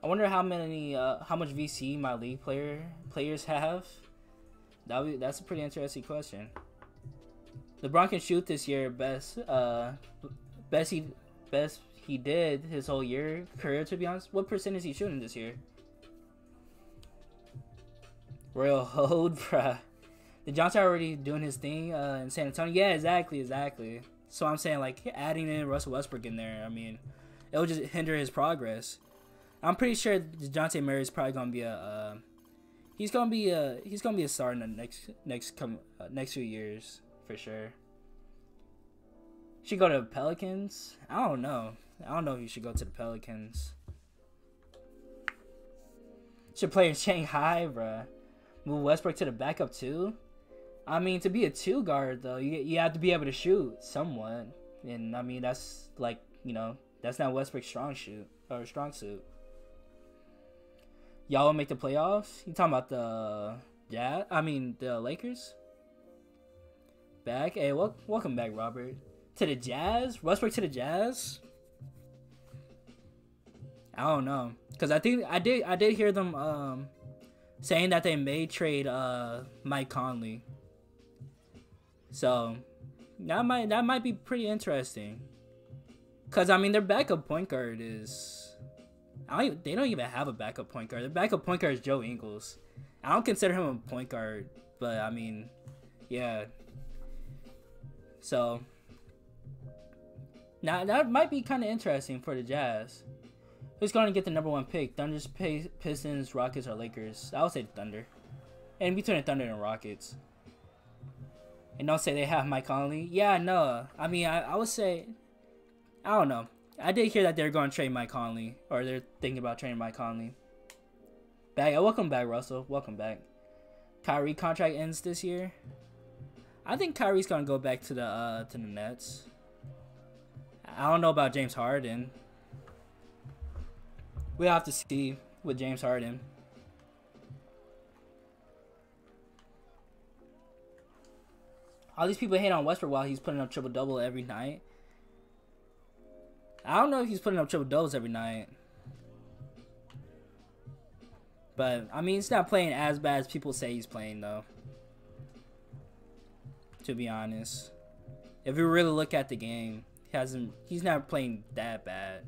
I wonder how much VC my league players have. That's a pretty interesting question. LeBron can shoot this year best he did his whole career, to be honest. What percent is he shooting this year? Real hold, bruh. The Johnson already doing his thing in San Antonio. Yeah, exactly. So I'm saying, like, adding in Russell Westbrook in there, I mean, it'll just hinder his progress. I'm pretty sure DeJounte Murray is probably gonna be a he's gonna be a star in the next few years for sure. Should go to the Pelicans? I don't know. I don't know if you should go to the Pelicans. Should play in Shanghai, bruh. Move Westbrook to the backup too. I mean, to be a two guard though, you have to be able to shoot somewhat, and I mean that's like, you know, that's not Westbrook's strong suit. Y'all will make the playoffs? You talking about the Lakers? Back? Hey, welcome back, Robert. To the Jazz? Westbrook to the Jazz? I don't know. Because I think I did hear them saying that they may trade Mike Conley. So that might be pretty interesting. Because, I mean, their backup point guard is... they don't even have a backup point guard. Their backup point guard is Joe Ingles. I don't consider him a point guard, but, I mean, yeah. So, now that might be kind of interesting for the Jazz. Who's going to get the #1 pick? Thunders, Pistons, Rockets, or Lakers? I would say Thunder. And between the Thunder and Rockets. And don't say they have Mike Conley. Yeah, no. I mean, I would say... I don't know. I did hear that they're going to trade Mike Conley, or they're thinking about trading Mike Conley. Back, welcome back, Russell. Welcome back. Kyrie contract ends this year. I think Kyrie's going to go back to the Nets. I don't know about James Harden. We'll have to see with James Harden. All these people hate on Westbrook while he's putting up triple-double every night. I don't know if he's putting up triple-doubles every night. But, I mean, he's not playing as bad as people say he's playing, though. To be honest. If you really look at the game, he's not playing that bad.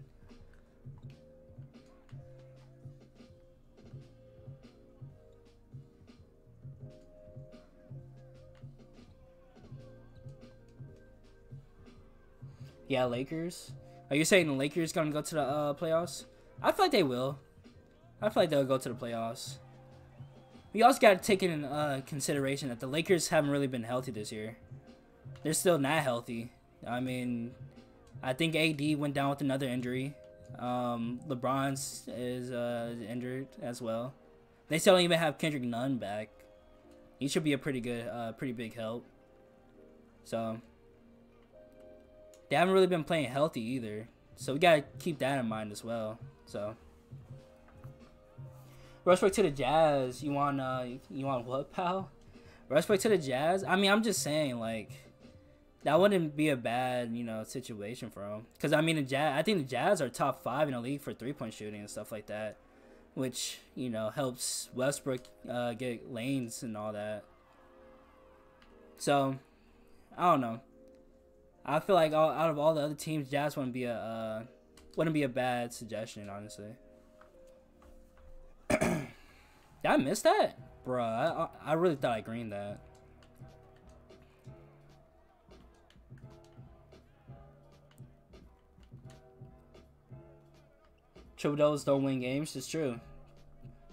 Yeah, Lakers... Are you saying the Lakers gonna go to the playoffs? I feel like they will. I feel like they'll go to the playoffs. We also gotta take in consideration that the Lakers haven't really been healthy this year. They're still not healthy. I mean, I think AD went down with another injury. LeBron is injured as well. They still don't even have Kendrick Nunn back. He should be a pretty good, pretty big help. So. They haven't really been playing healthy either. So we gotta keep that in mind as well. So Westbrook to the Jazz, you want what, pal? Westbrook to the Jazz? I mean, I'm just saying, like, that wouldn't be a bad, you know, situation for him. Cause I mean I think the Jazz are top 5 in the league for 3-point shooting and stuff like that. Which, you know, helps Westbrook get lanes and all that. So I don't know. I feel like out of all the other teams, Jazz wouldn't be a bad suggestion, honestly. Did I miss that? Bruh, I really thought I greened that. Triple-doubles don't win games, it's true.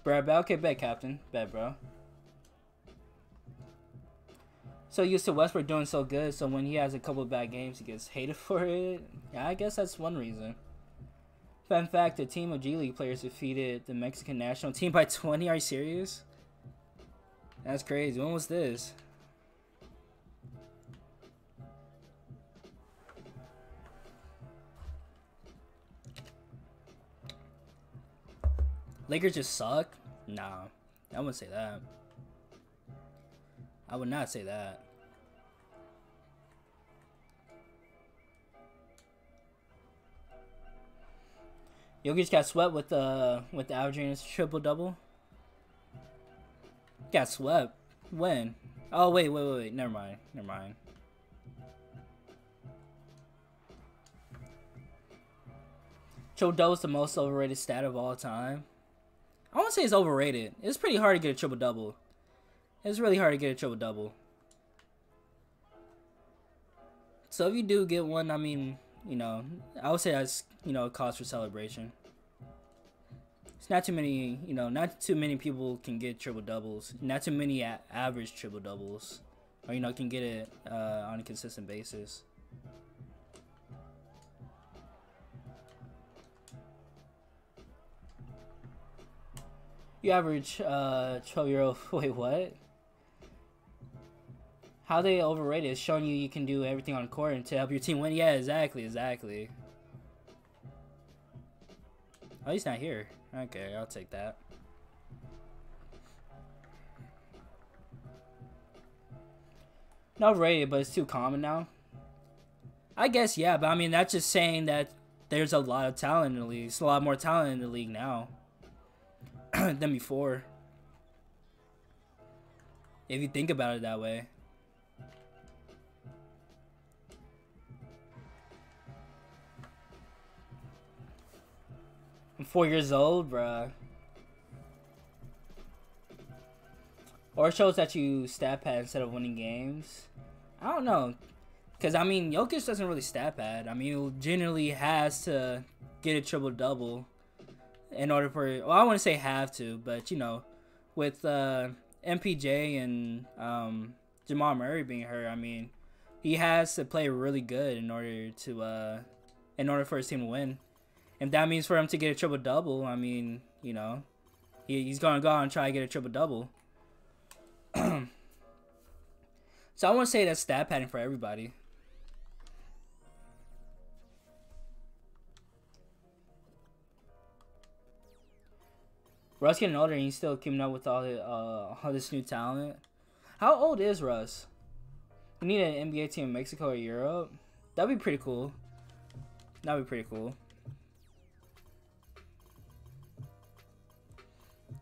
Bruh, okay, bet, Captain. Bet, bro. so used to Westbrook doing so good, so when he has a couple of bad games, he gets hated for it. Yeah, I guess that's one reason. Fun fact, a team of G League players defeated the Mexican national team by 20. Are you serious? That's crazy. When was this? Lakers just suck? Nah, I wouldn't say that. I would not say that. Jokic got swept with the averaging his triple-double. Got swept? When? Oh, wait. Never mind. Triple-double is the most overrated stat of all time. I won't say it's overrated. It's pretty hard to get a triple-double. It's really hard to get a triple-double. So if you do get one, I mean, you know, I would say that's, you know, a cause for celebration. It's not too many, you know, not too many people can get triple-doubles. Not too many average triple-doubles. Or, you know, can get it on a consistent basis. You average 12-year-old, wait, what? How they overrated is showing you can do everything on court and to help your team win. Yeah, exactly. Oh, he's not here. Okay, I'll take that. Not overrated, but it's too common now. I guess, yeah, but I mean, that's just saying that there's a lot of talent in the league. There's a lot more talent in the league now than before. If you think about it that way. I'm 4 years old, bruh. Or it shows that you stat pad instead of winning games. I don't know. Because, I mean, Jokic doesn't really stat pad. I mean, he generally has to get a triple-double in order for... Well, I wouldn't say have to, but, you know, with MPJ and Jamal Murray being hurt, I mean, he has to play really good in order for his team to win. If that means for him to get a triple-double, I mean, you know, he's going to go out and try to get a triple-double. So I want to say that's stat padding for everybody. Russ getting older and he's still keeping up with all this new talent. How old is Russ? We need an NBA team in Mexico or Europe. That'd be pretty cool. That'd be pretty cool.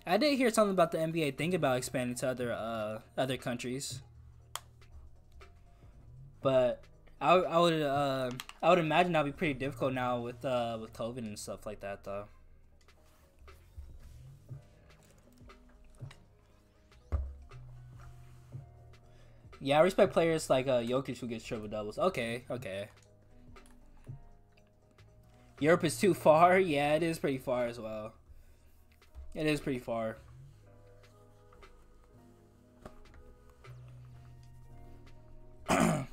I did hear something about the NBA thinking about expanding to other countries, but I would imagine that'd be pretty difficult now with COVID and stuff like that though. Yeah, I respect players like Jokic who gets triple-doubles. Okay. Europe is too far? Yeah, it is pretty far as well. It is pretty far. How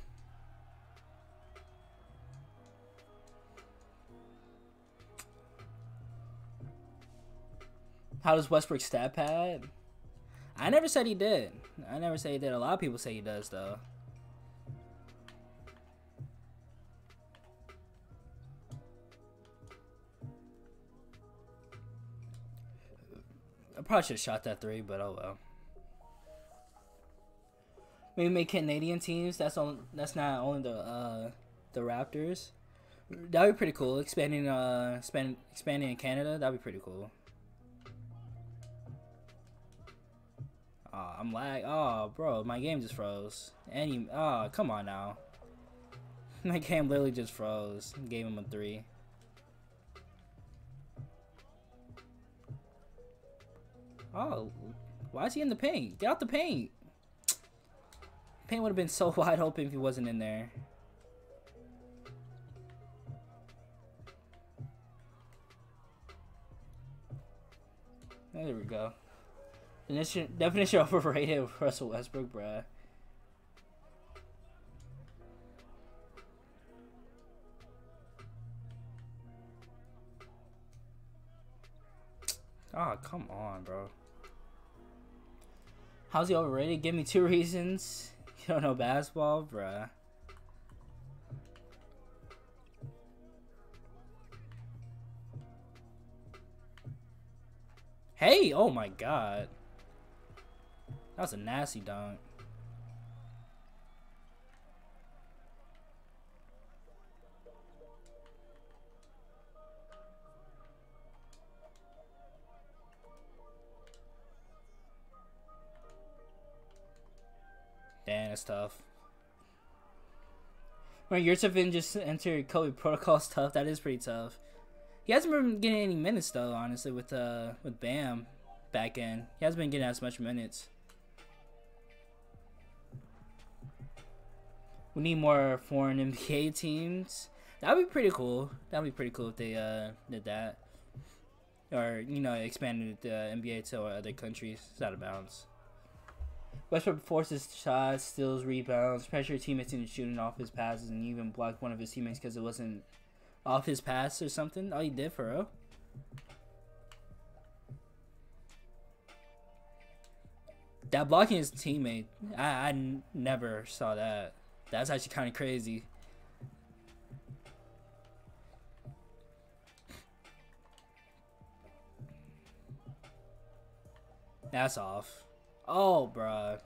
does Westbrook stat pad? I never said he did. I never said he did. A lot of people say he does, though. I probably should have shot that three, but oh well. Maybe make Canadian teams. That's not only the Raptors. That'd be pretty cool. Expanding in Canada. That'd be pretty cool. Oh, I'm lag. Oh, bro, my game just froze. Oh, come on now. My game literally just froze. Gave him a three. Oh, why is he in the paint? Get out the paint. Paint would have been so wide open if he wasn't in there. There we go. Definition of overrated Russell Westbrook, bruh. Ah, oh, come on, bro. How's he overrated? Give me two reasons. You don't know basketball, bruh. Hey, oh my god. That was a nasty dunk. Damn, that's tough. When you're tough and just enter Kobe protocol stuff, that is pretty tough. He hasn't been getting any minutes though, honestly, with Bam back in. He hasn't been getting as much minutes. We need more foreign NBA teams. That'd be pretty cool. That'd be pretty cool if they did that, or you know, expanded the NBA to other countries. It's out of bounds. Westbrook forces shots, steals, rebounds, pressure teammates into shooting off his passes, and even blocked one of his teammates because it wasn't off his pass or something. All he did for real. That blocking his teammate, I never saw that. That's actually kind of crazy. That's off. Oh, bruh.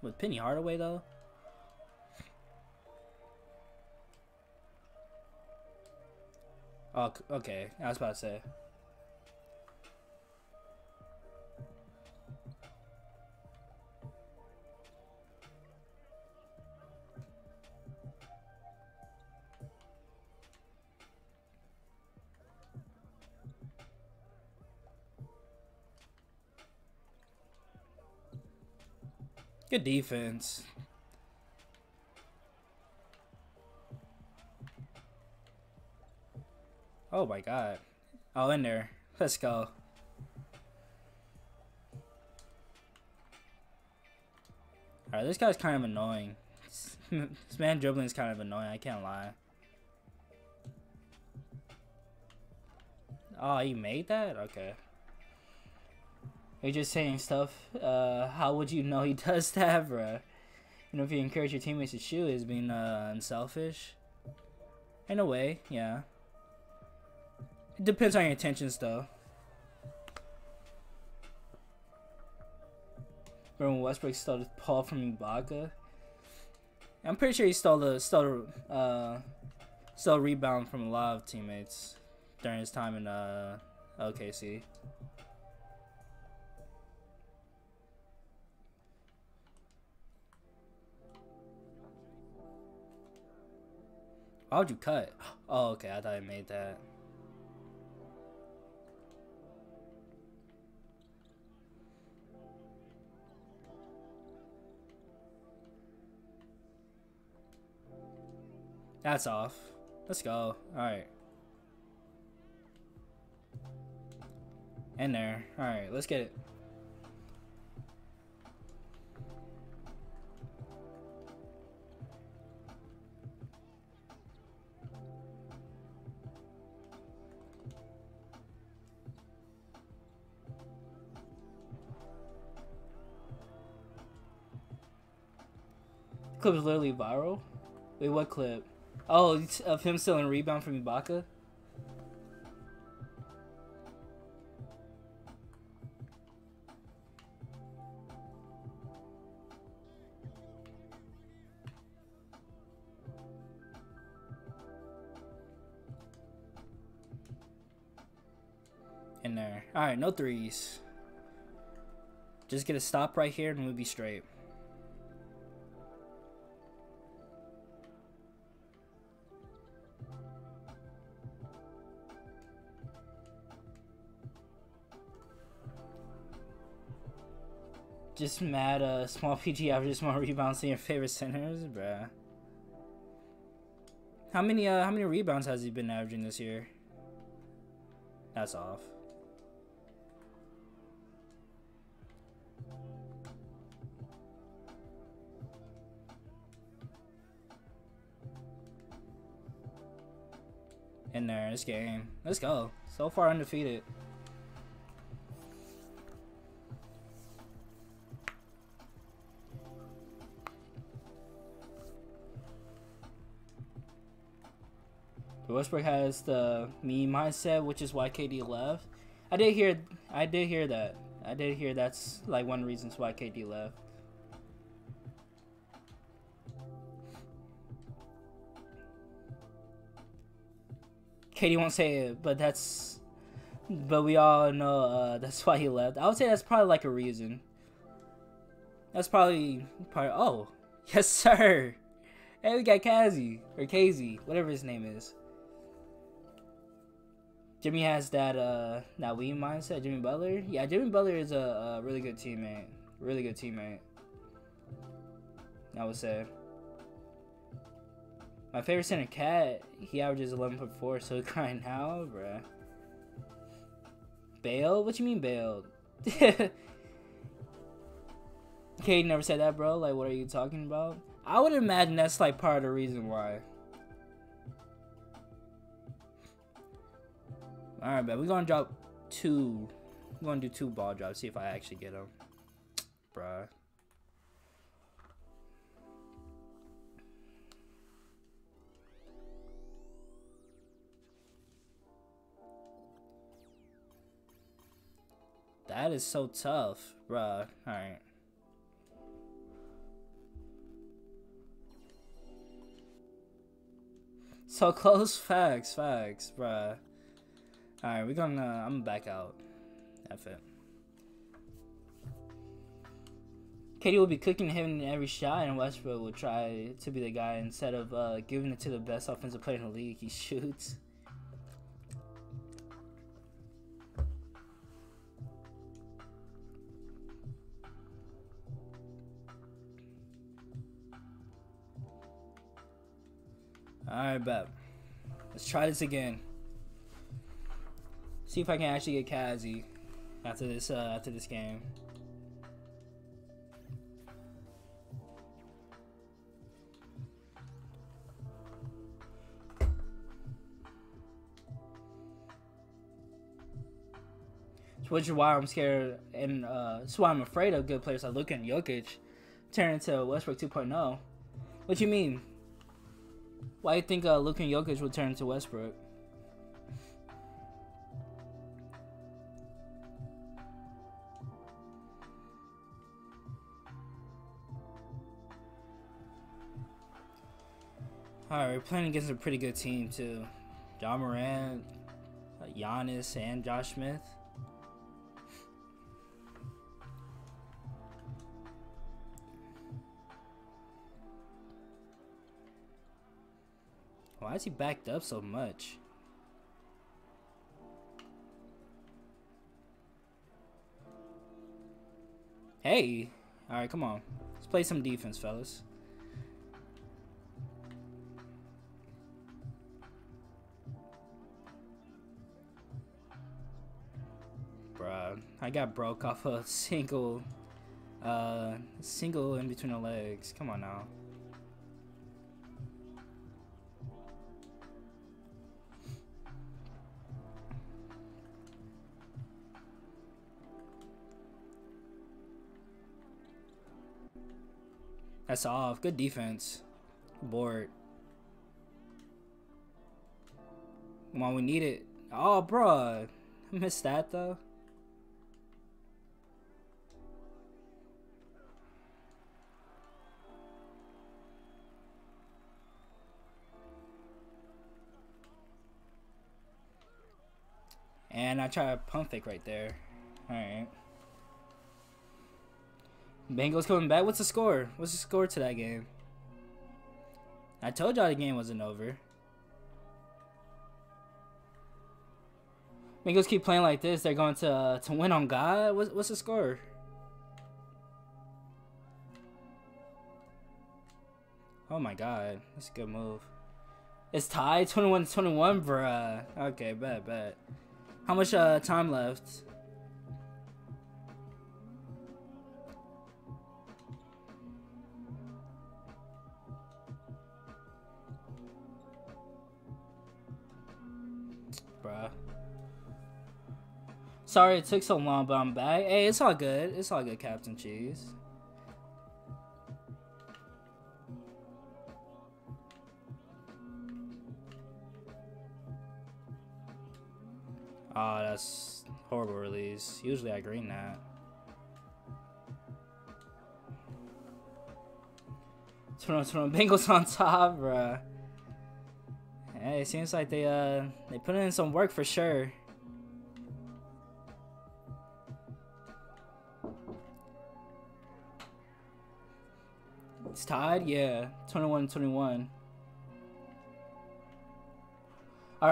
With Penny Hardaway, though? Oh, okay. I was about to say. Good defense. Oh my god. Oh, in there. Let's go. Alright, this guy's kind of annoying. This man dribbling is kind of annoying, I can't lie. Oh, he made that? Okay. You're just saying stuff. How would you know he does that, bruh? You know, if you encourage your teammates to shoot, is being unselfish. In a way, yeah. It depends on your intentions, though. Remember when Westbrook stole the ball from Ibaka? I'm pretty sure he stole a rebound from a lot of teammates during his time in OKC. Why would you cut? Oh, okay. I thought I made that. That's off. Let's go. Alright. In there. Alright, let's get it. Clip is literally viral. Wait, what clip? Oh, it's of him stealing a rebound from Ibaka. In there. All right, no threes. Just get a stop right here, and we'll be straight. Just mad small PG after small rebounds to your favorite centers, bruh. How many rebounds has he been averaging this year? That's off. In there, this game. Let's go. So far undefeated. Westbrook has the me mindset, which is why KD left. I did hear that. I did hear that's like one of the reasons why KD left. KD won't say it, but that's, but we all know that's why he left. I would say that's probably like a reason. That's probably part. Oh, yes sir. Hey, we got Cazzie or Cazzie, whatever his name is. Jimmy has that that we mindset. Jimmy Butler, yeah, Jimmy Butler is a really good teammate. Really good teammate, I would say. My favorite center, Cat, he averages 11.4, so crying out, bruh. Bailed? What you mean bailed? Cade never said that, bro. Like, what are you talking about? I would imagine that's like part of the reason why. All right, but we're gonna drop two. We're gonna do two ball drops. See if I actually get them, bruh. That is so tough, bruh. All right. So close, facts, bruh. All right, we're gonna. I'm gonna back out. F it. KD will be cooking him in every shot, and Westbrook will try to be the guy instead of giving it to the best offensive player in the league. He shoots. All right, bet. Let's try this again. See if I can actually get Cazzie after this game. Which is why I'm scared, and that's why I'm afraid of good players like Luka and Jokic turn into Westbrook 2.0. What you mean? Why do you think Luka and Jokic will turn into Westbrook? Alright, we're playing against a pretty good team too. John Morant, Giannis, and Josh Smith. Why is he backed up so much? Hey! Alright, come on. Let's play some defense, fellas. Bruh, I got broke off a single in between the legs. Come on now. That's off. Good defense. Board. Come on, we need it. Oh, bro. I missed that, though. And I tried a pump fake right there. Alright. Bengals coming back. What's the score? What's the score to that game? I told y'all the game wasn't over. Bengals keep playing like this. They're going to win on God. What's the score? Oh my God, that's a good move. It's tied, 21-21, bruh. Okay, bet. How much time left? Sorry it took so long, but I'm back. Hey, it's all good. It's all good, Captain Cheese. Oh, that's horrible release. Usually I green that. Toronto Bengals on top, bruh. Yeah, it seems like they put in some work for sure. It's tied? Yeah. 21-21. Alright,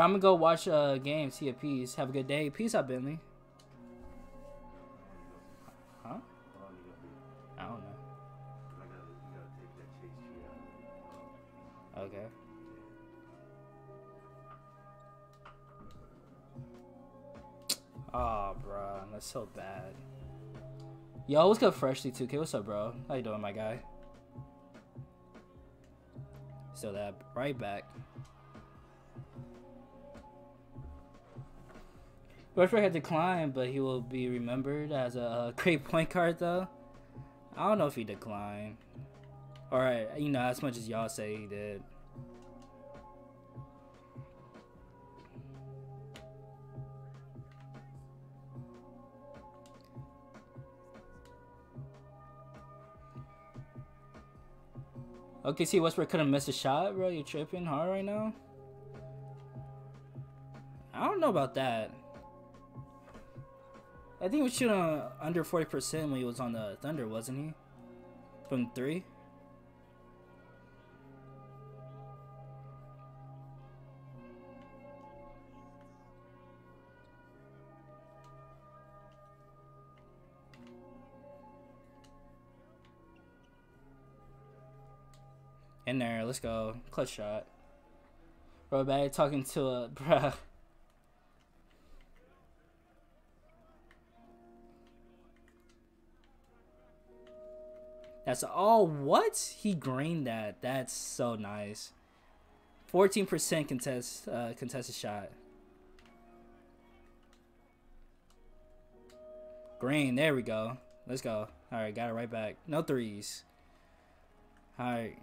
I'm gonna go watch a game, see a piece. Have a good day. Peace out, Bentley. Huh? I don't know. Okay. Aw, oh, bruh. That's so bad. Yo, what's good, Freshly 2K? What's up, bro? How you doing, my guy? Still that right back. Westbrook had declined, but he will be remembered as a great point guard, though. I don't know if he declined. Alright, you know, as much as y'all say he did. Okay, see, Westbrook couldn't miss a shot, bro. You're tripping hard right now? I don't know about that. I think he was shooting under 40% when he was on the Thunder, wasn't he? From 3? In there, let's go. Clutch shot. Bro, bad talking to a bruh. That's all. What? He greened that. That's so nice. 14% contested shot. Green. There we go. Let's go. All right, got it right back. No threes. All right.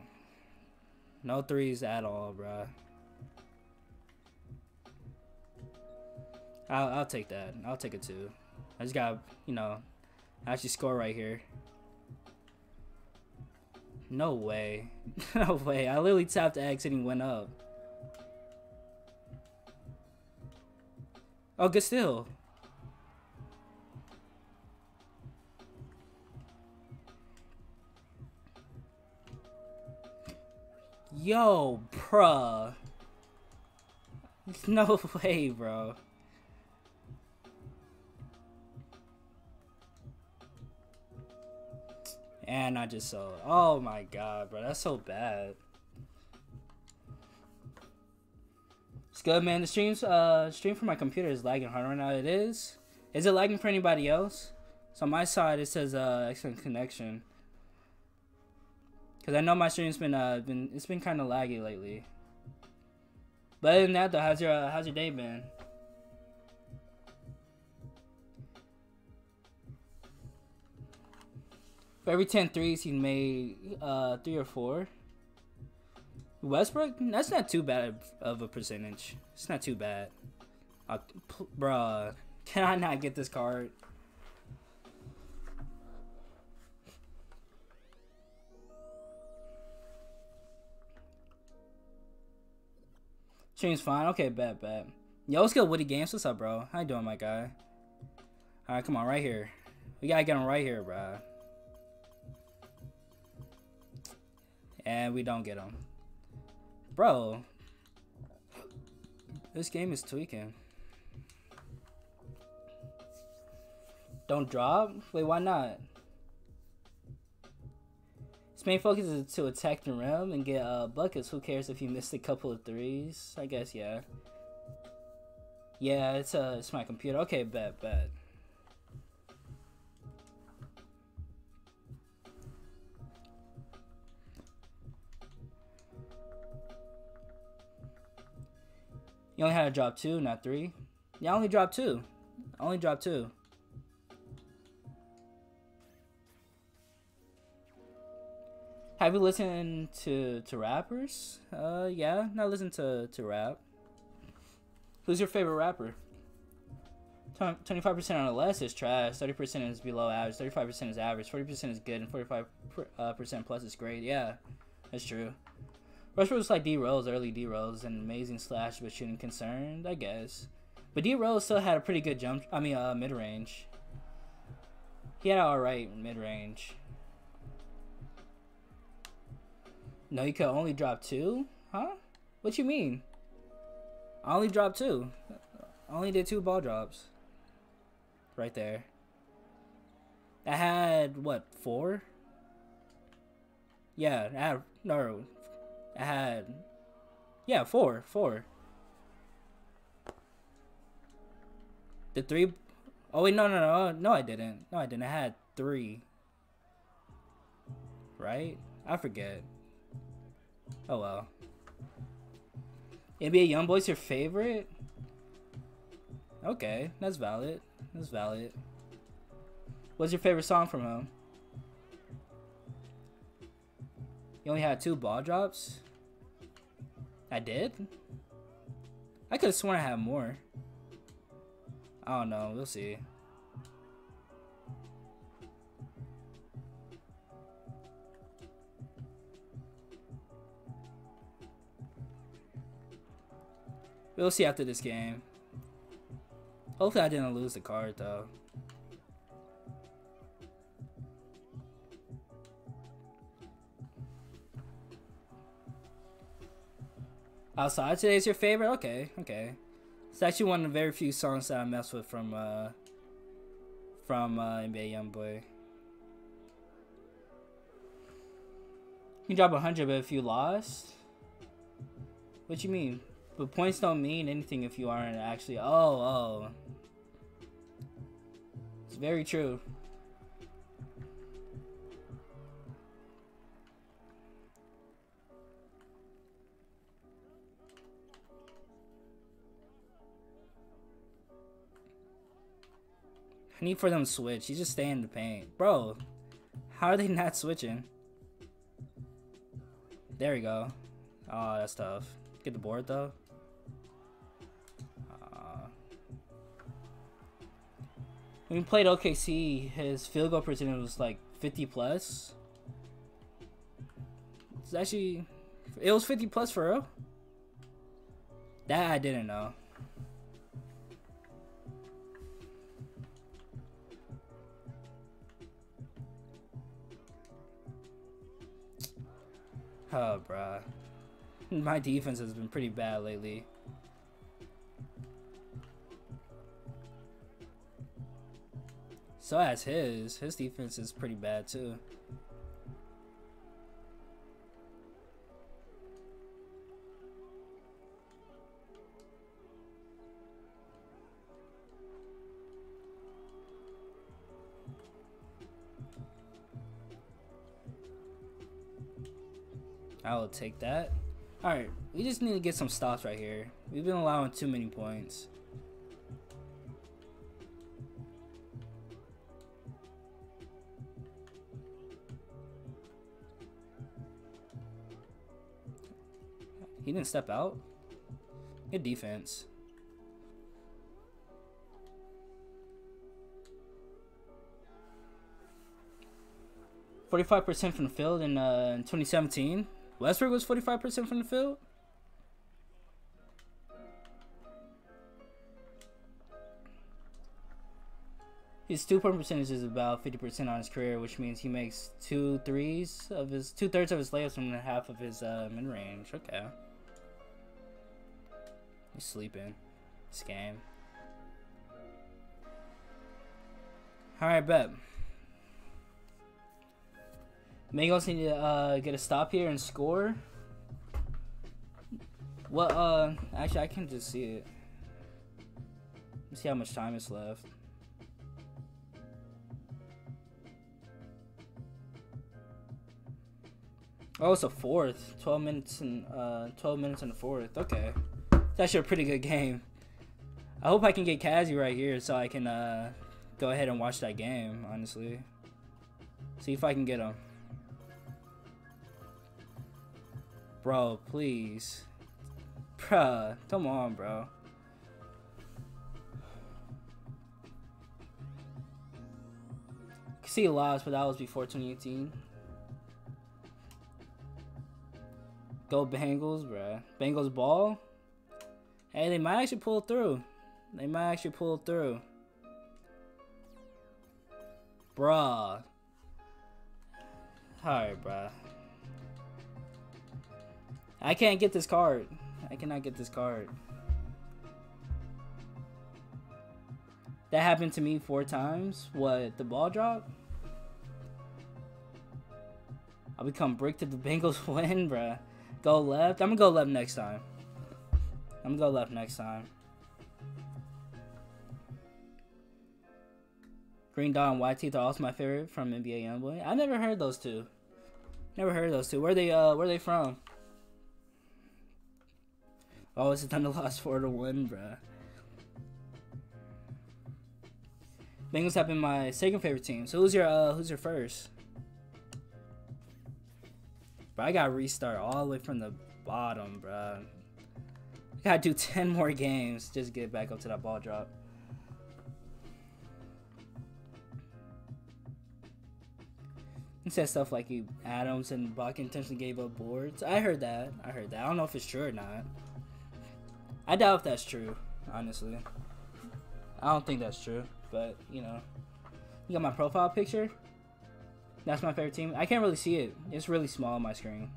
No threes at all, bruh. I'll take that. I'll take it too. I just gotta, you know, actually score right here. No way. No way. I literally tapped X and he went up. Oh, good steal. Yo, bruh. No way, bro. And I just saw it. Oh my god, bro. That's so bad. It's good, man. The stream from my computer is lagging hard right now. It is. Is it lagging for anybody else? So on my side, it says excellent connection. Cause I know my stream's been kind of laggy lately. But other than that, though, how's your day been? For every 10 threes, he made 3 or 4. Westbrook, that's not too bad of a percentage. It's not too bad. Bruh, can I not get this card? Stream's fine. Okay, bet. Yo, what's good, Woody Games? What's up, bro? How you doing, my guy? All right, come on, right here. We gotta get him right here, bro. And we don't get him, bro. This game is tweaking. Don't drop. Wait, why not? His main focus is to attack the rim and get buckets. Who cares if he missed a couple of threes? I guess, yeah. Yeah, it's my computer. Okay, bet. You only had to drop 2, not 3. Yeah, I only dropped 2. I only dropped 2. Have you listened to rappers? Yeah, I listen to rap. Who's your favorite rapper? 25% or less is trash, 30% is below average, 35% is average, 40% is good, and 45% plus is great. Yeah, that's true. Westbrook was like D-Rose, early D-Rose, an amazing slash but shooting concerned, I guess. But D-Rose still had a pretty good mid-range. He had an alright mid-range. No, you could only drop 2? Huh? What you mean? I only dropped 2. I only did 2 ball drops. Right there. I had, what, 4? Yeah, I had, no, I had, yeah, 4. The 3, oh wait, no, I didn't. No, I didn't, I had 3. Right? I forget. Oh well. NBA Youngboy's your favorite? Okay, that's valid. That's valid. What's your favorite song from him? You only had 2 ball drops? I did? I could have sworn I had more. I don't know, we'll see. We'll see after this game. Hopefully I didn't lose the card though. Outside Today's your favorite? Okay, okay. It's actually one of the very few songs that I mess with from NBA Youngboy. You can drop 100, but if you lost? What you mean? But points don't mean anything if you aren't actually. Oh. It's very true. I need for them to switch. He's just staying in the paint. Bro, how are they not switching? There we go. Oh, that's tough. Get the board though. When we played OKC, his field goal percentage was like 50 plus. It's actually, it was 50 plus for real? That I didn't know. Oh, bruh. My defense has been pretty bad lately. So as his defense is pretty bad too. I will take that. Alright, we just need to get some stops right here. We've been allowing too many points. He didn't step out. Good defense. .45% from the field in 2017. Westbrook was 45% from the field? His 2-point percentage is about 50% on his career, which means he makes 2/3 of his layups and 1/2 of his mid range. Okay. He's sleeping. This game. Alright, bet. Migos need to get a stop here and score. What? Actually, I can just see it. Let's see how much time is left. Oh, it's a fourth. 12 minutes in the fourth. Okay, it's actually a pretty good game. I hope I can get Cazzie right here so I can go ahead and watch that game. Honestly, see if I can get him. Bro, please. Bruh, come on, bro. see lives, but that was before 2018. Go Bengals, bruh. Bengals ball. Hey, they might actually pull through. They might actually pull through. Bruh. Alright, bruh. I can't get this card. I cannot get this card. That happened to me 4 times. What, the ball drop? I become bricked if the Bengals win, bruh. Go left. I'm gonna go left next time. I'm gonna go left next time. Green Dot and White Teeth are also my favorite from NBA Youngboy. I never heard those two. Never heard those two. Where are they from? Oh, it's a thunder loss 4-1, bruh. Bengals have been my second favorite team. So who's your first? Bro, I gotta restart all the way from the bottom, bro. I gotta do 10 more games just get back up to that ball drop. He said stuff like he, Adams and Buck intentionally gave up boards. I heard that. I heard that. I don't know if it's true or not. I doubt if that's true, honestly. I don't think that's true, but, you know. You got my profile picture? That's my favorite team. I can't really see it. It's really small on my screen.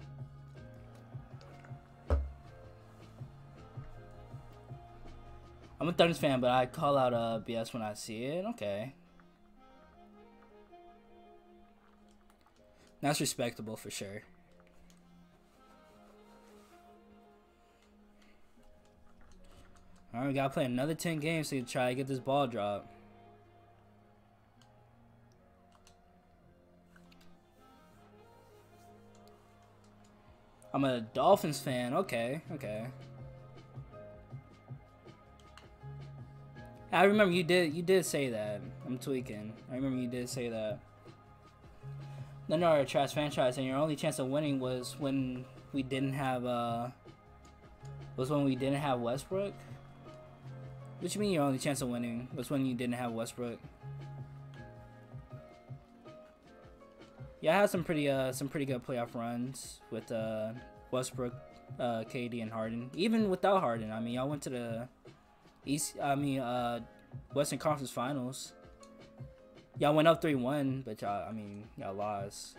I'm a Thunders fan, but I call out BS when I see it. Okay. That's respectable for sure. Alright, we gotta play another 10 games to try to get this ball drop. I'm a Dolphins fan. Okay, okay. I remember you did say that. I'm tweaking. I remember you did say that. Then you are a trash franchise, and your only chance of winning was when we didn't have Westbrook. What you mean your only chance of winning was when you didn't have Westbrook? Yeah, I had some pretty good playoff runs with Westbrook, KD, and Harden. Even without Harden, I mean, y'all went to the Western Conference Finals. Y'all went up 3-1, but y'all, I mean, y'all lost.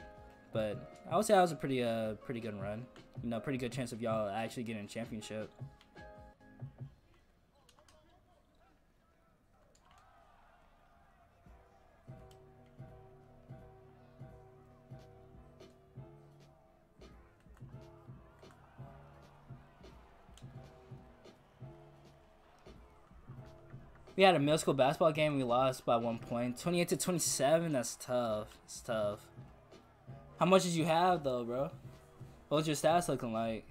But I would say that was a pretty good run. You know, pretty good chance of y'all actually getting a championship. We had a middle school basketball game. We lost by 1 point. 28-27. That's tough. It's tough. How much did you have, though, bro? What was your stats looking like?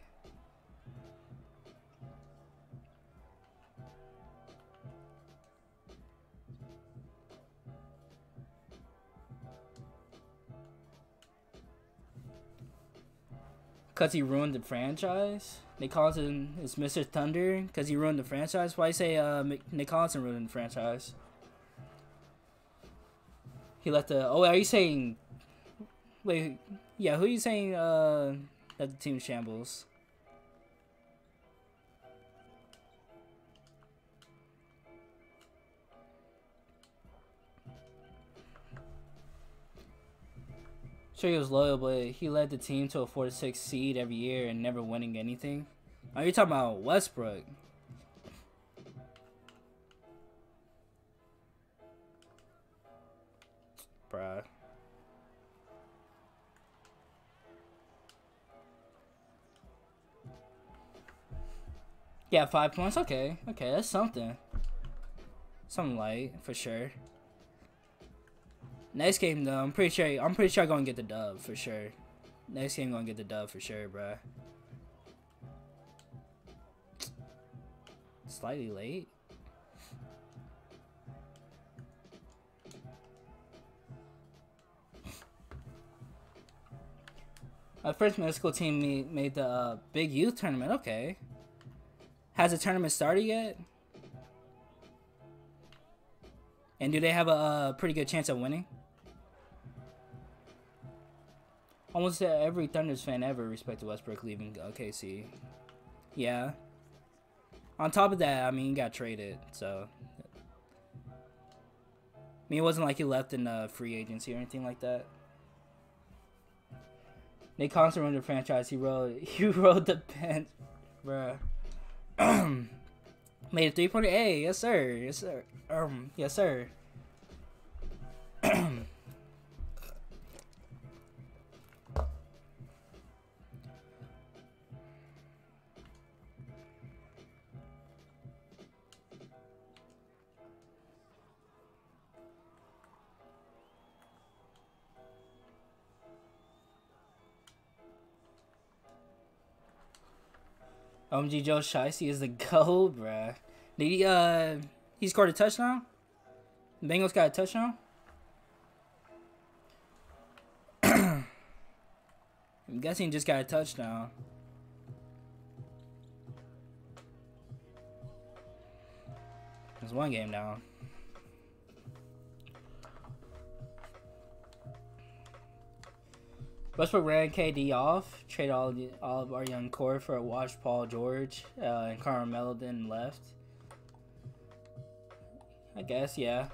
Because he ruined the franchise? Nick Collison is Mr. Thunder because he ruined the franchise? Why you say Nick Collison ruined the franchise? He left the... Oh, are you saying... Wait, yeah, who are you saying that the team shambles? Sure, he was loyal, but he led the team to a 4-6 seed every year and never winning anything. Oh, you're talking about Westbrook. Bruh. Yeah, 5 points. Okay. Okay, that's something. Something light, for sure. Next game though, I'm pretty sure I'm gonna get the dub for sure. Next game I'm gonna get the dub for sure, bruh. Slightly late. My first middle school team made the big youth tournament. Okay. Has the tournament started yet? And do they have a pretty good chance of winning? almost every Thunders fan ever respected Westbrook leaving KC. Yeah. On top of that, I mean, he got traded, so. I mean, it wasn't like he left in free agency or anything like that. Nick Constant ruined the franchise. He rode the bench, bruh. Made a three-pointer. Hey, yes sir, yes sir, yes sir. OMG, Joe Shiesty is the GOAT, bruh. Did he scored a touchdown? The Bengals got a touchdown? I'm guessing he just got a touchdown. There's one game down. Westbrook ran KD off, trade all of our young core for a washed Paul George, and Carmelo then left. I guess, yeah.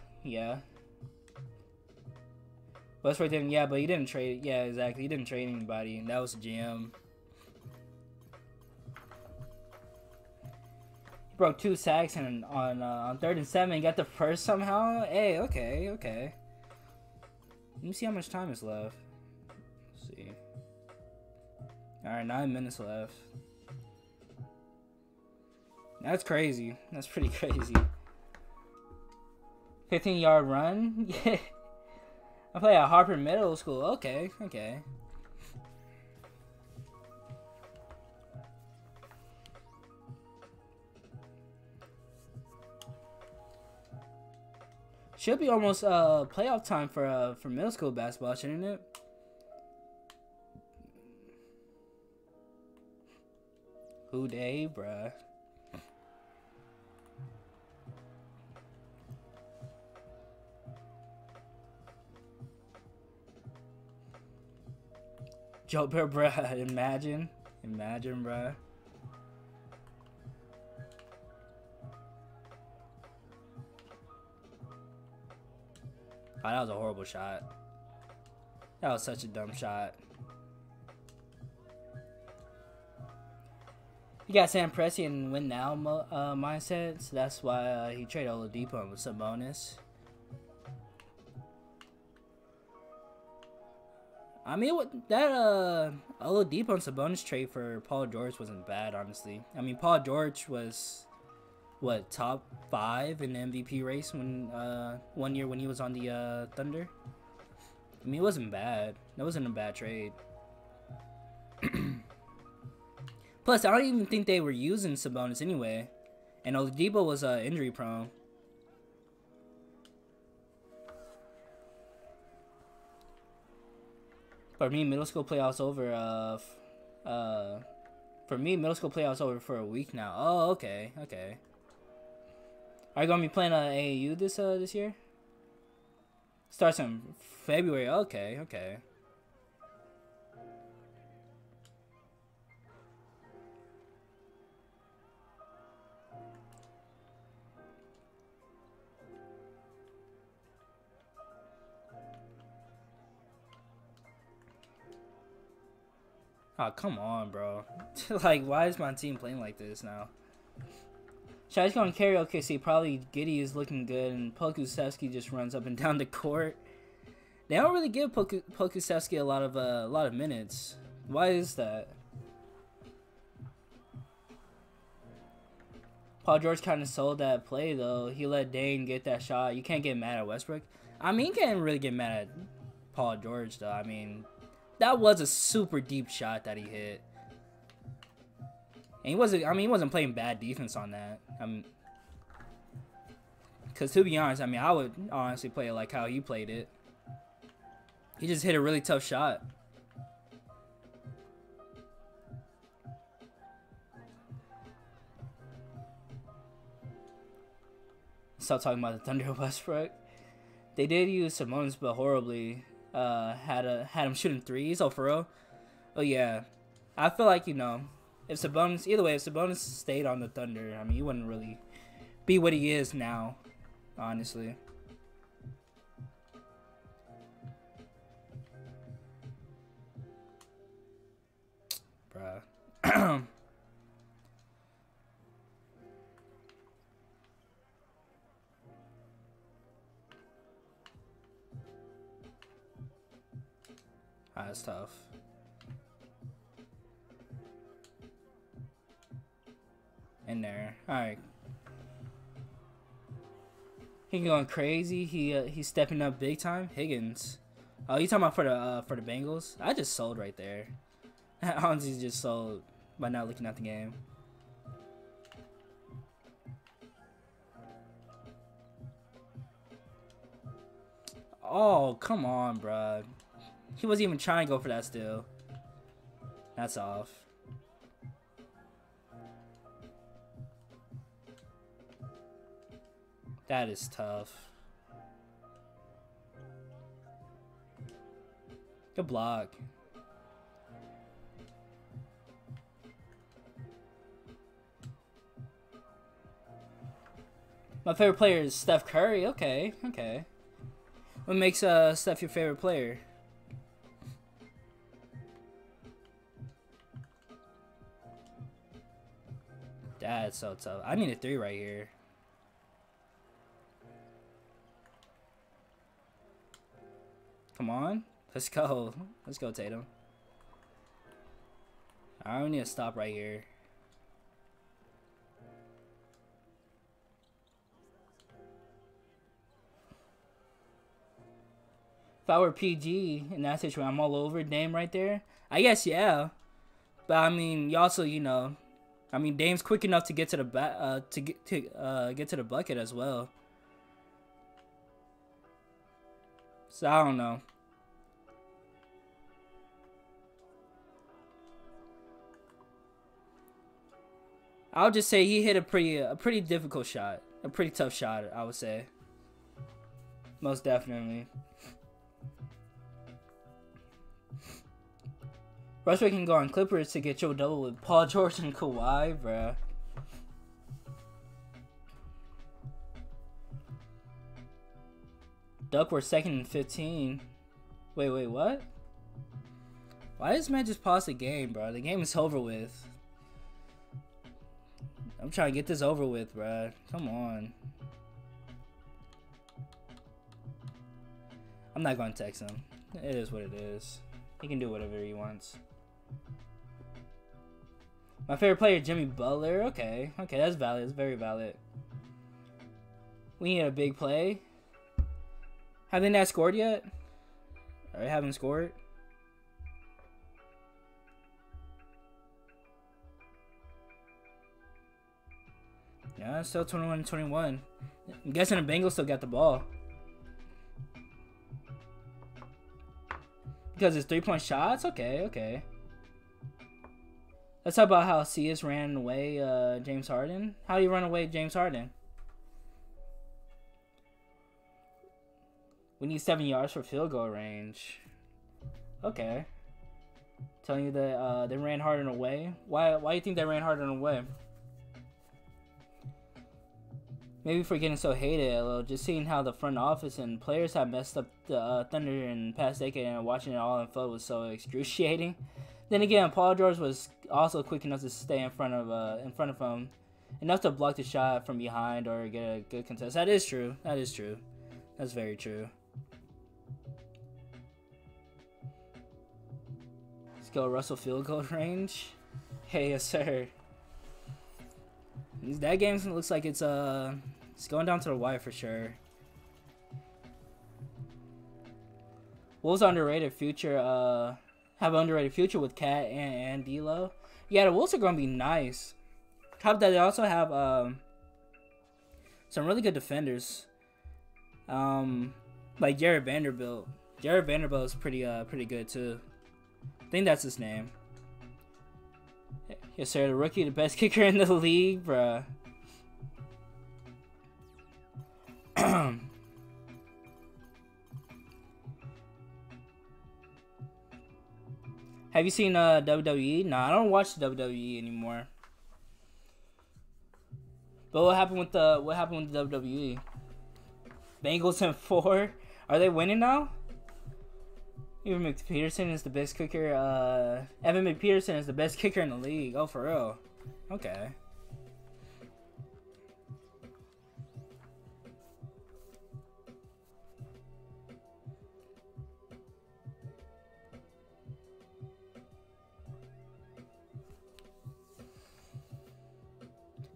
Westbrook didn't, yeah, but he didn't trade, yeah, exactly. He didn't trade anybody, and that was the GM. He broke 2 sacks and on 3rd and 7, got the first somehow. Hey, okay. Let me see how much time is left. Alright, 9 minutes left. That's crazy. That's pretty crazy. 15-yard run? Yeah. I play at Harper Middle School. Okay. Should be almost playoff time for middle school basketball, shouldn't it? Who day, bruh? Joe Bear, bruh. Imagine, bruh. Oh, that was a horrible shot. That was such a dumb shot. He got Sam Presti and win now mindset, so that's why he traded Oladipo with some bonus. I mean, that Oladipo and Sabonis trade for Paul George wasn't bad, honestly. I mean, Paul George was, what, top 5 in the MVP race when 1 year when he was on the Thunder. I mean, it wasn't bad. That wasn't a bad trade. Plus, I don't even think they were using Sabonis anyway, and Oladipo was injury prone. For me, middle school playoffs over for a week now. Oh, okay. Are you gonna be playing AAU this year? Starts in February. Okay. Oh, come on, bro. Like, why is my team playing like this now? Shai's going to carry OKC. Probably Giddy is looking good, and Pokusevsky just runs up and down the court. They don't really give Pokusevsky a lot of minutes. Why is that? Paul George kind of sold that play, though. He let Dane get that shot. You can't get mad at Westbrook. I mean, you can't really get mad at Paul George, though. I mean, that was a super deep shot that he hit, and he wasn't playing bad defense on that. I mean, because to be honest, I mean, I would honestly play it like how he played it. He just hit a really tough shot. Stop talking about the Thunder Westbrook. They did use Sabonis, but horribly. had him shooting threes. Oh, for real? Oh, yeah. I feel like, you know, if Sabonis, either way, if Sabonis stayed on the Thunder, I mean, he wouldn't really be what he is now, honestly. Bruh. That's tough. In there. Alright. He's going crazy. He's stepping up big time. Higgins. Oh, you talking about for the Bengals? I just sold right there. Honestly, just sold by not looking at the game. Oh, come on, bruh. He wasn't even trying to go for that steal. That's off. That is tough. Good block. My favorite player is Steph Curry. Okay, okay. What makes Steph your favorite player? That's so tough. I need a three right here. Come on. Let's go. Let's go, Tatum. I only need to stop right here. If I were PG in that situation, I'm all over Dame right there. I guess, yeah. But, I mean, you also, you know... I mean, Dame's quick enough to get to the get to the bucket as well. So I don't know. I'll just say he hit a pretty difficult shot, a pretty tough shot, I would say. Most definitely. Westbrook can go on Clippers to get your double with Paul George and Kawhi, bruh. Duckworth second and 15. Wait, what? Why does this man just pause the game, bro? The game is over with. I'm trying to get this over with, bruh. Come on. I'm not going to text him. It is what it is. He can do whatever he wants. My favorite player, Jimmy Butler. Okay, okay, that's valid. That's very valid. We need a big play. Have they not scored yet? Or they haven't scored? Yeah, it's still 21-21. I'm guessing the Bengals still got the ball. Because it's three-point shots? Okay, okay. Let's talk about how Siakam ran away James Harden. How do you run away James Harden? We need 7 yards for field goal range. Okay. Telling you that they ran Harden away. Why do you think they ran Harden away? Maybe for getting so hated, although just seeing how the front office and players have messed up the Thunder in the past decade and watching it all unfold was so excruciating. Then again, Paul George was also quick enough to stay in front of him, enough to block the shot from behind or get a good contest. That is true. That is true. That's very true. Let's go Russell field goal range. Hey, yes, sir. That game looks like it's going down to the wire for sure. Wolves underrated future have underrated future with Cat and D'Lo. Yeah, the Wolves are gonna be nice. Top of that, they also have some really good defenders. Like Jared Vanderbilt. Jared Vanderbilt is pretty good too. I think that's his name. Yes, sir. The rookie, the best kicker in the league, bruh. Have you seen WWE? Nah, I don't watch WWE anymore. But what happened with the WWE? Bengals and 4. Are they winning now? Evan McPherson is the best kicker. Evan McPherson is the best kicker in the league. Oh, for real? Okay.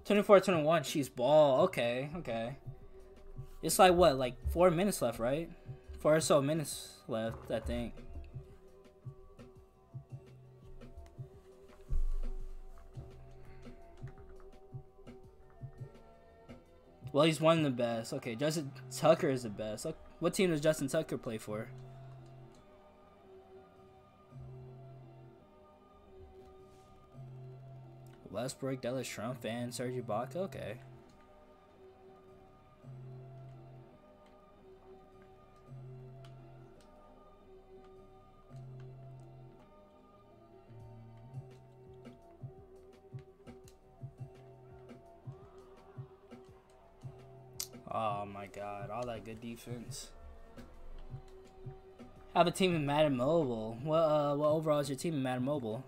'24, '21. She's ball. Okay, okay. It's like what, like 4 minutes left, right? 4 or so minutes left, I think. Well, he's one of the best. Okay, Justin Tucker is the best. What team does Justin Tucker play for? Westbrook, Dallas Trump, and Serge Ibaka. Okay. Oh my God! All that good defense. I have a team in Madden Mobile. What overall is your team in Madden Mobile?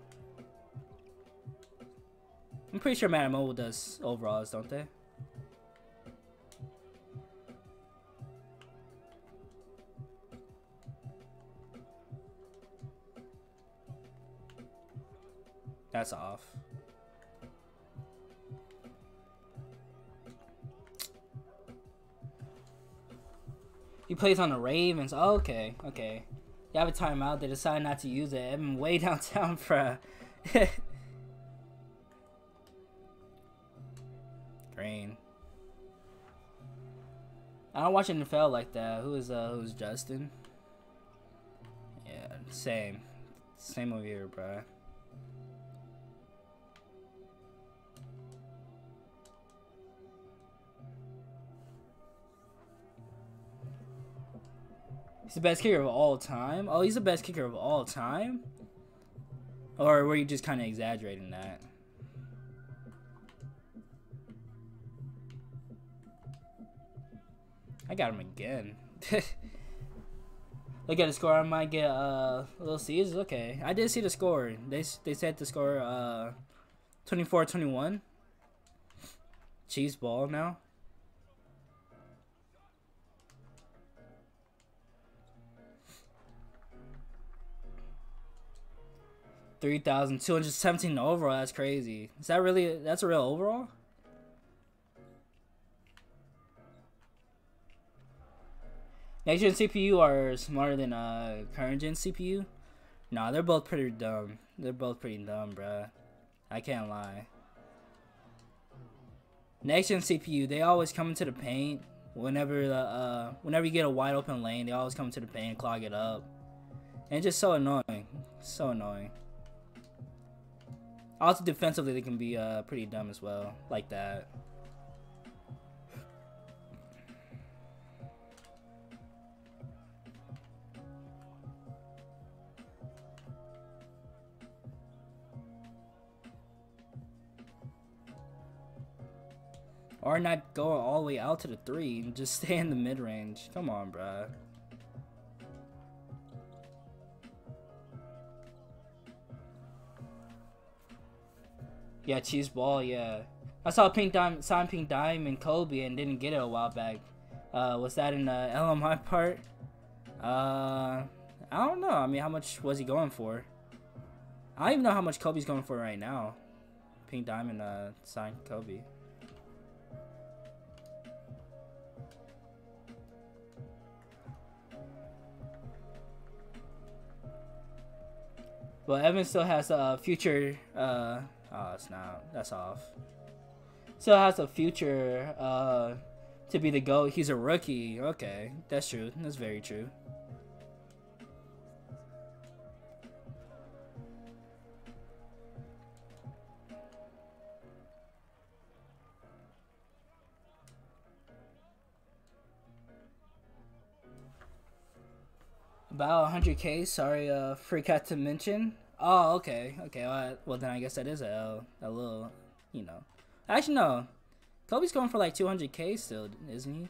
I'm pretty sure Madden Mobile does overalls, don't they? That's off. He plays on the Ravens. Oh, okay, okay. You have a timeout. They decide not to use it. I'm way downtown, bruh. Rain. I don't watch NFL like that. Who's Justin? Yeah, same. Same over here, bro. He's the best kicker of all time. Oh, he's the best kicker of all time? Or were you just kind of exaggerating that? I got him again. Look at the score. I might get Little Caesars. Okay, I did see the score. They said the score 24-21. Chiefs ball now. $3,217 overall. That's crazy. Is that really? That's a real overall. Next gen CPU are smarter than current gen CPU. Nah, they're both pretty dumb. They're both pretty dumb, bruh. I can't lie. Next gen CPU, they always come into the paint. Whenever you get a wide open lane, they always come to the paint and clog it up. And it's just so annoying. So annoying. Also defensively, they can be pretty dumb as well, like that. Or not go all the way out to the 3 and just stay in the mid-range. Come on, bruh. Yeah, cheese ball, yeah. I saw Pink Diamond sign Pink Diamond Kobe and didn't get it a while back. Was that in the LMI part? I don't know. I mean, how much was he going for? I don't even know how much Kobe's going for right now. Pink Diamond signed Kobe. Well, Evan still has a future, oh, it's not, that's off. Still has a future, to be the GOAT. He's a rookie. Okay, that's true. That's very true. About 100K, sorry, forgot to mention. Oh, okay. Okay, well, then I guess that is a little, you know. Actually, no. Kobe's going for like 200K still, isn't he?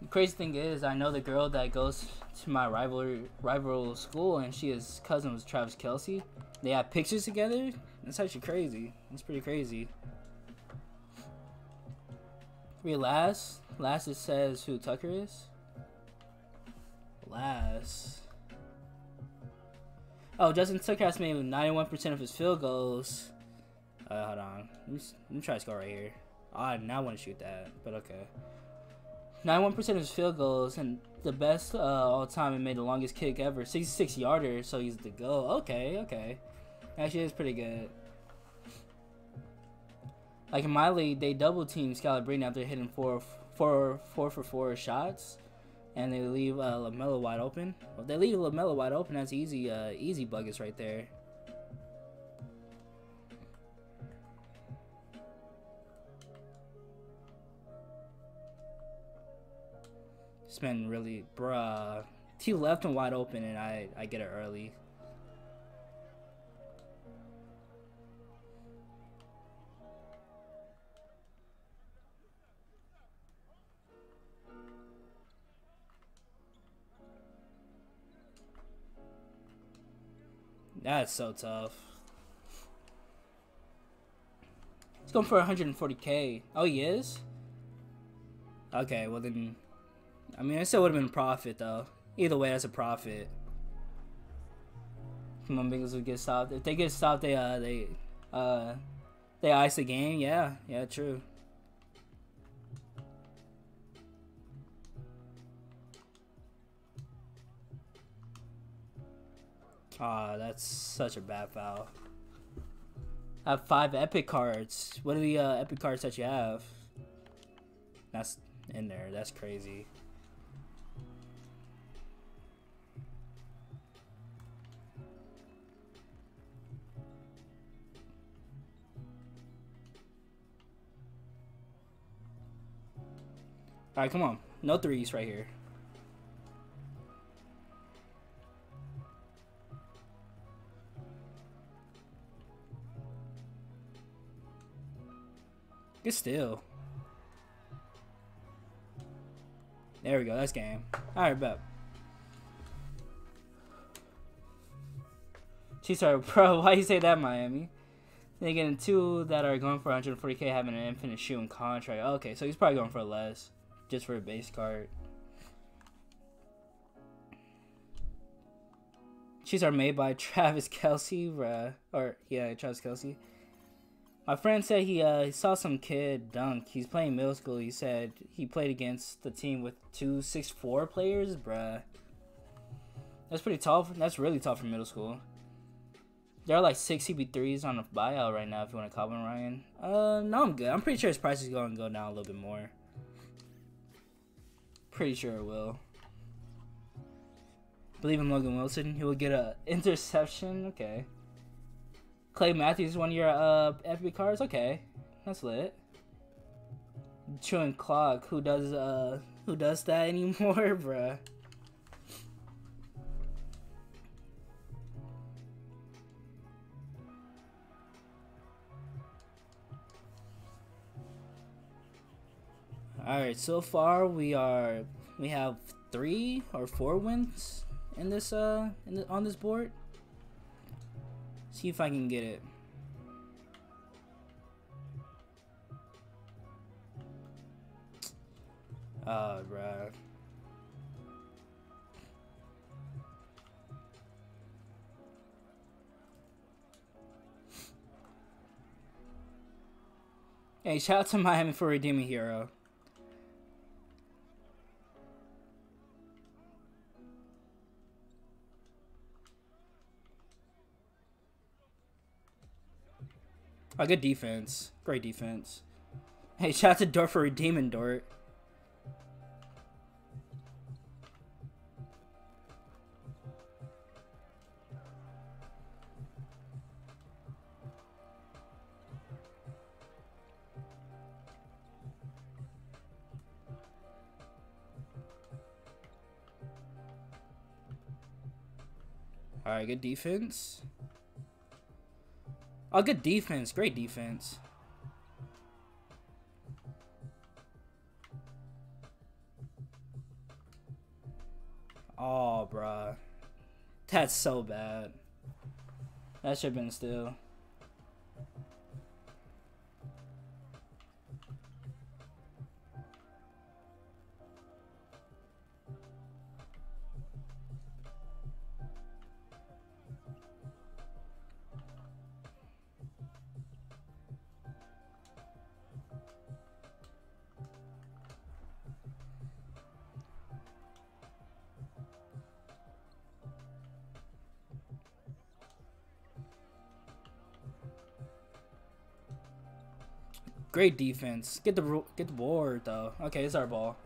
The crazy thing is, I know the girl that goes to my rival school, and she is cousin with Travis Kelsey. They have pictures together. That's actually crazy. That's pretty crazy. Wait, last? Last it says who Tucker is? Last. Oh, Justin Tucker has made 91% of his field goals. Hold on. Let me try to score right here. I did not want to shoot that, but okay. 91% of his field goals and the best all time and made the longest kick ever. 66 yarder, so he's the goal. Okay, okay. Actually, it's pretty good. Like in my league, they double team Scalabrine after hitting four for four shots, and they leave LaMelo wide open. Well, if they leave LaMelo wide open, that's easy, easy buckets right there. This man really, bruh. He left him wide open, and I get it early. That's so tough. He's going for 140K. Oh, he is? Okay, well then... I mean, I still would have been a profit, though. Either way, that's a profit. Come on, Bengals will get stopped. If they get stopped, they ice the game. Yeah, yeah, true. Aw, that's such a bad foul. I have 5 epic cards. What are the epic cards that you have? That's in there. That's crazy. Alright, come on. No threes right here. Good steal. There we go. That's game. All right, bet. She's like, bro, why you say that, Miami? Then again, 2 that are going for 140K having an infinite shooting contract. Okay, so he's probably going for less just for a base card. She's are made by Travis Kelsey, bruh. Or yeah, Travis Kelsey. My friend said he saw some kid dunk. He's playing middle school. He said he played against the team with 2 6'4" players, bruh. That's pretty tall. That's really tall for middle school. There are like 6 CB3s on a buyout right now if you want to call one, Ryan. No, I'm good. I'm pretty sure his price is going to go down a little bit more. Pretty sure it will. Believe in Logan Wilson. He will get an interception. Okay. Clay Matthews, one of your FB cards? Okay, that's lit. Chewing Clock, who does that anymore, bruh? Alright, so far we have 3 or 4 wins in this on this board. See if I can get it. Oh, bruh. Hey, shout out to Miami for redeeming hero. Oh, good defense. Great defense. Hey, shout out to Dort for redeeming Dort. All right, good defense. Oh, good defense. Great defense. Oh, bruh. That's so bad. That should have been still. Great defense. Get the board though. Okay, it's our ball.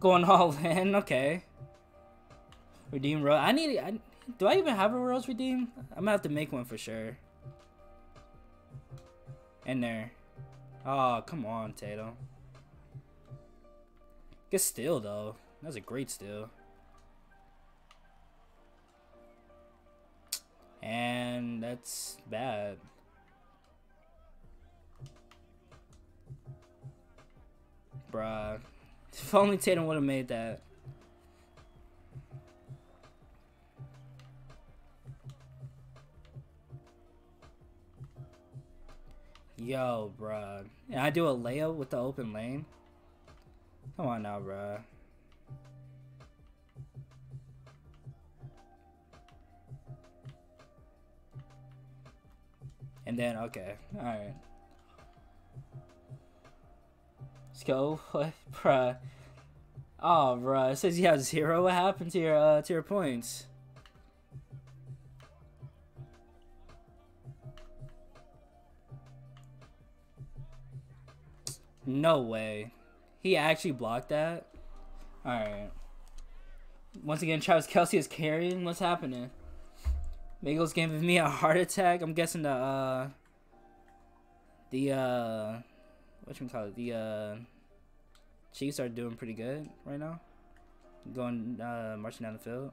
Going all in. Okay. Redeem row. Do I even have a rose redeem? I'm gonna have to make one for sure. In there. Oh, come on, Tatum. Good steal though. That's a great steal. And that's bad. Bruh. If only Tatum would have made that. Yo, bruh. And I do a layup with the open lane? Come on now, bruh. And then, okay. Alright. Go, what, bruh? Oh, bruh. It says you have 0. What happened to your points? No way. He actually blocked that. All right. Once again, Travis Kelsey is carrying. What's happening? Miguel's giving me a heart attack. I'm guessing the Chiefs are doing pretty good right now. Going marching down the field.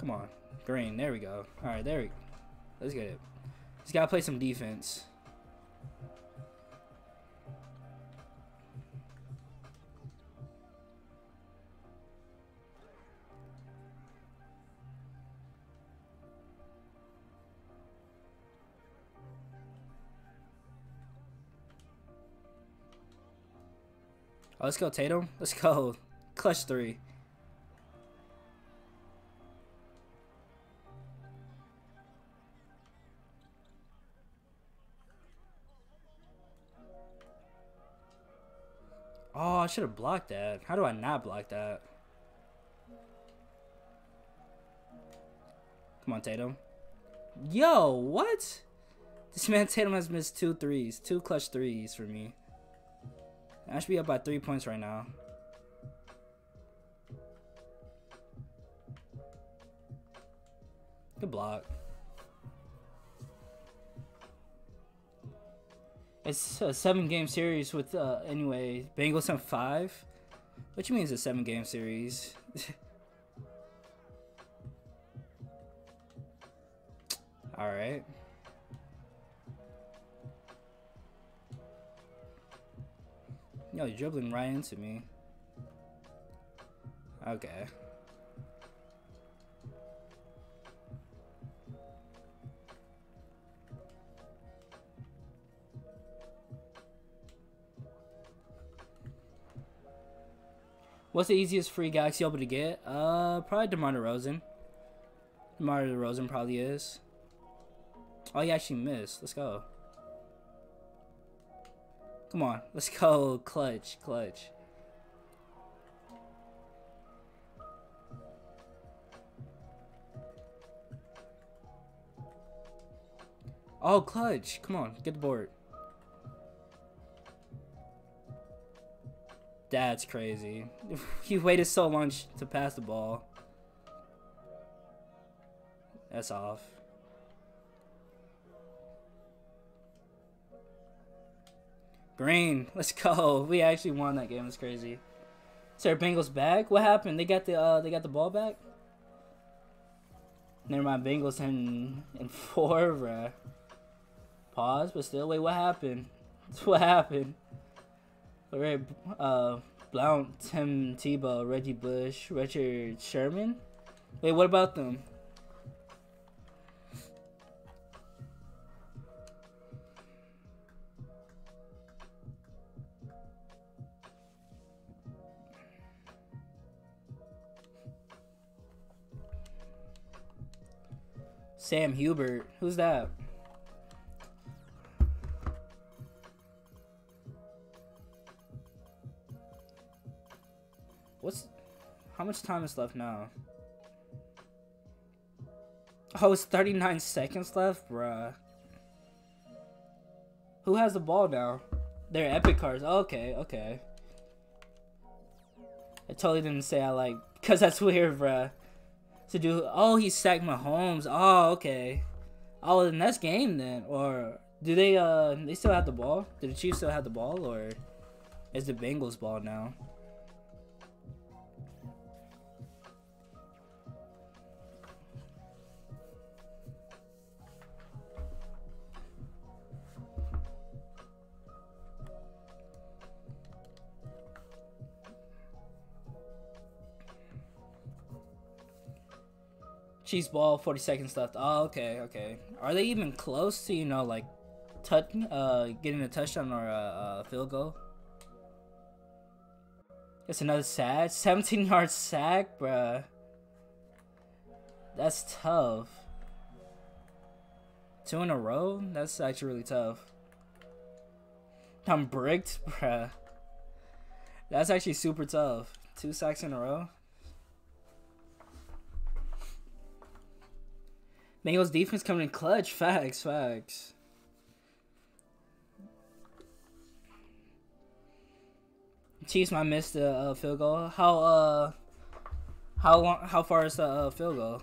Come on. Green. There we go. All right, there we go. Let's get it. Just got to play some defense. Oh, let's go, Tatum. Let's go. Clutch 3. Oh, I should have blocked that. How do I not block that? Come on, Tatum. Yo, what? This man Tatum has missed 2 threes. 2 clutch 3s for me. I should be up by 3 points right now. Good block. It's a 7-game series with, anyway, Bengals on 5. What you mean it's a 7-game series? All right. Yo, you're dribbling right into me. Okay. What's the easiest free guy you'll be able to get? Probably DeMar DeRozan. DeMar DeRozan probably is. Oh, he actually missed. Let's go. Come on, let's go, clutch, clutch. Oh, clutch, come on, get the board. That's crazy. He waited so long to pass the ball. That's off. Green, let's go. We actually won that game. It's crazy. Is there Bengals back? What happened? They got the ball back. Never mind. Bengals in four, bruh. Pause, but still. Wait, what happened? What happened? All right, Blount, Tim Tebow, Reggie Bush, Richard Sherman. Wait, what about them? Sam Hubert, who's that? What's, how much time is left now? Oh, it's 39 seconds left, bruh. Who has the ball now? They're Epic Cards. Oh, okay, okay. I totally didn't say I like, cause that's weird, bruh. To do, oh, he sacked Mahomes. Oh, okay. Oh, the next game then, or do they still have the ball? Do the Chiefs still have the ball, or is the Bengals ball now? Chiefs ball, 40 seconds left. Oh, okay, okay. Are they even close to, you know, like, getting a touchdown or a field goal? It's another sack. 17-yard sack, bruh. That's tough. Two in a row? That's actually really tough. I'm bricked, bruh. That's actually super tough. 2 sacks in a row. Bengals defense coming in clutch. Facts, facts. Chiefs might miss the field goal. How long? How far is the field goal?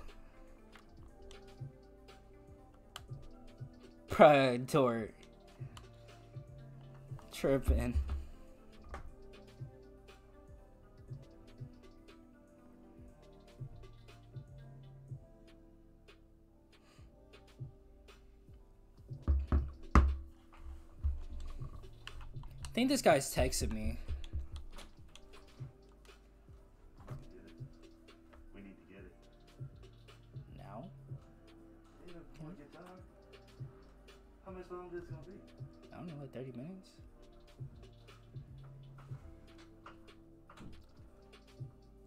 Pride Dort tripping. I think this guy's texted me. We need to get it. Now? Yeah, come on, get dog. How much longer is it gonna be? I don't know, like 30 minutes?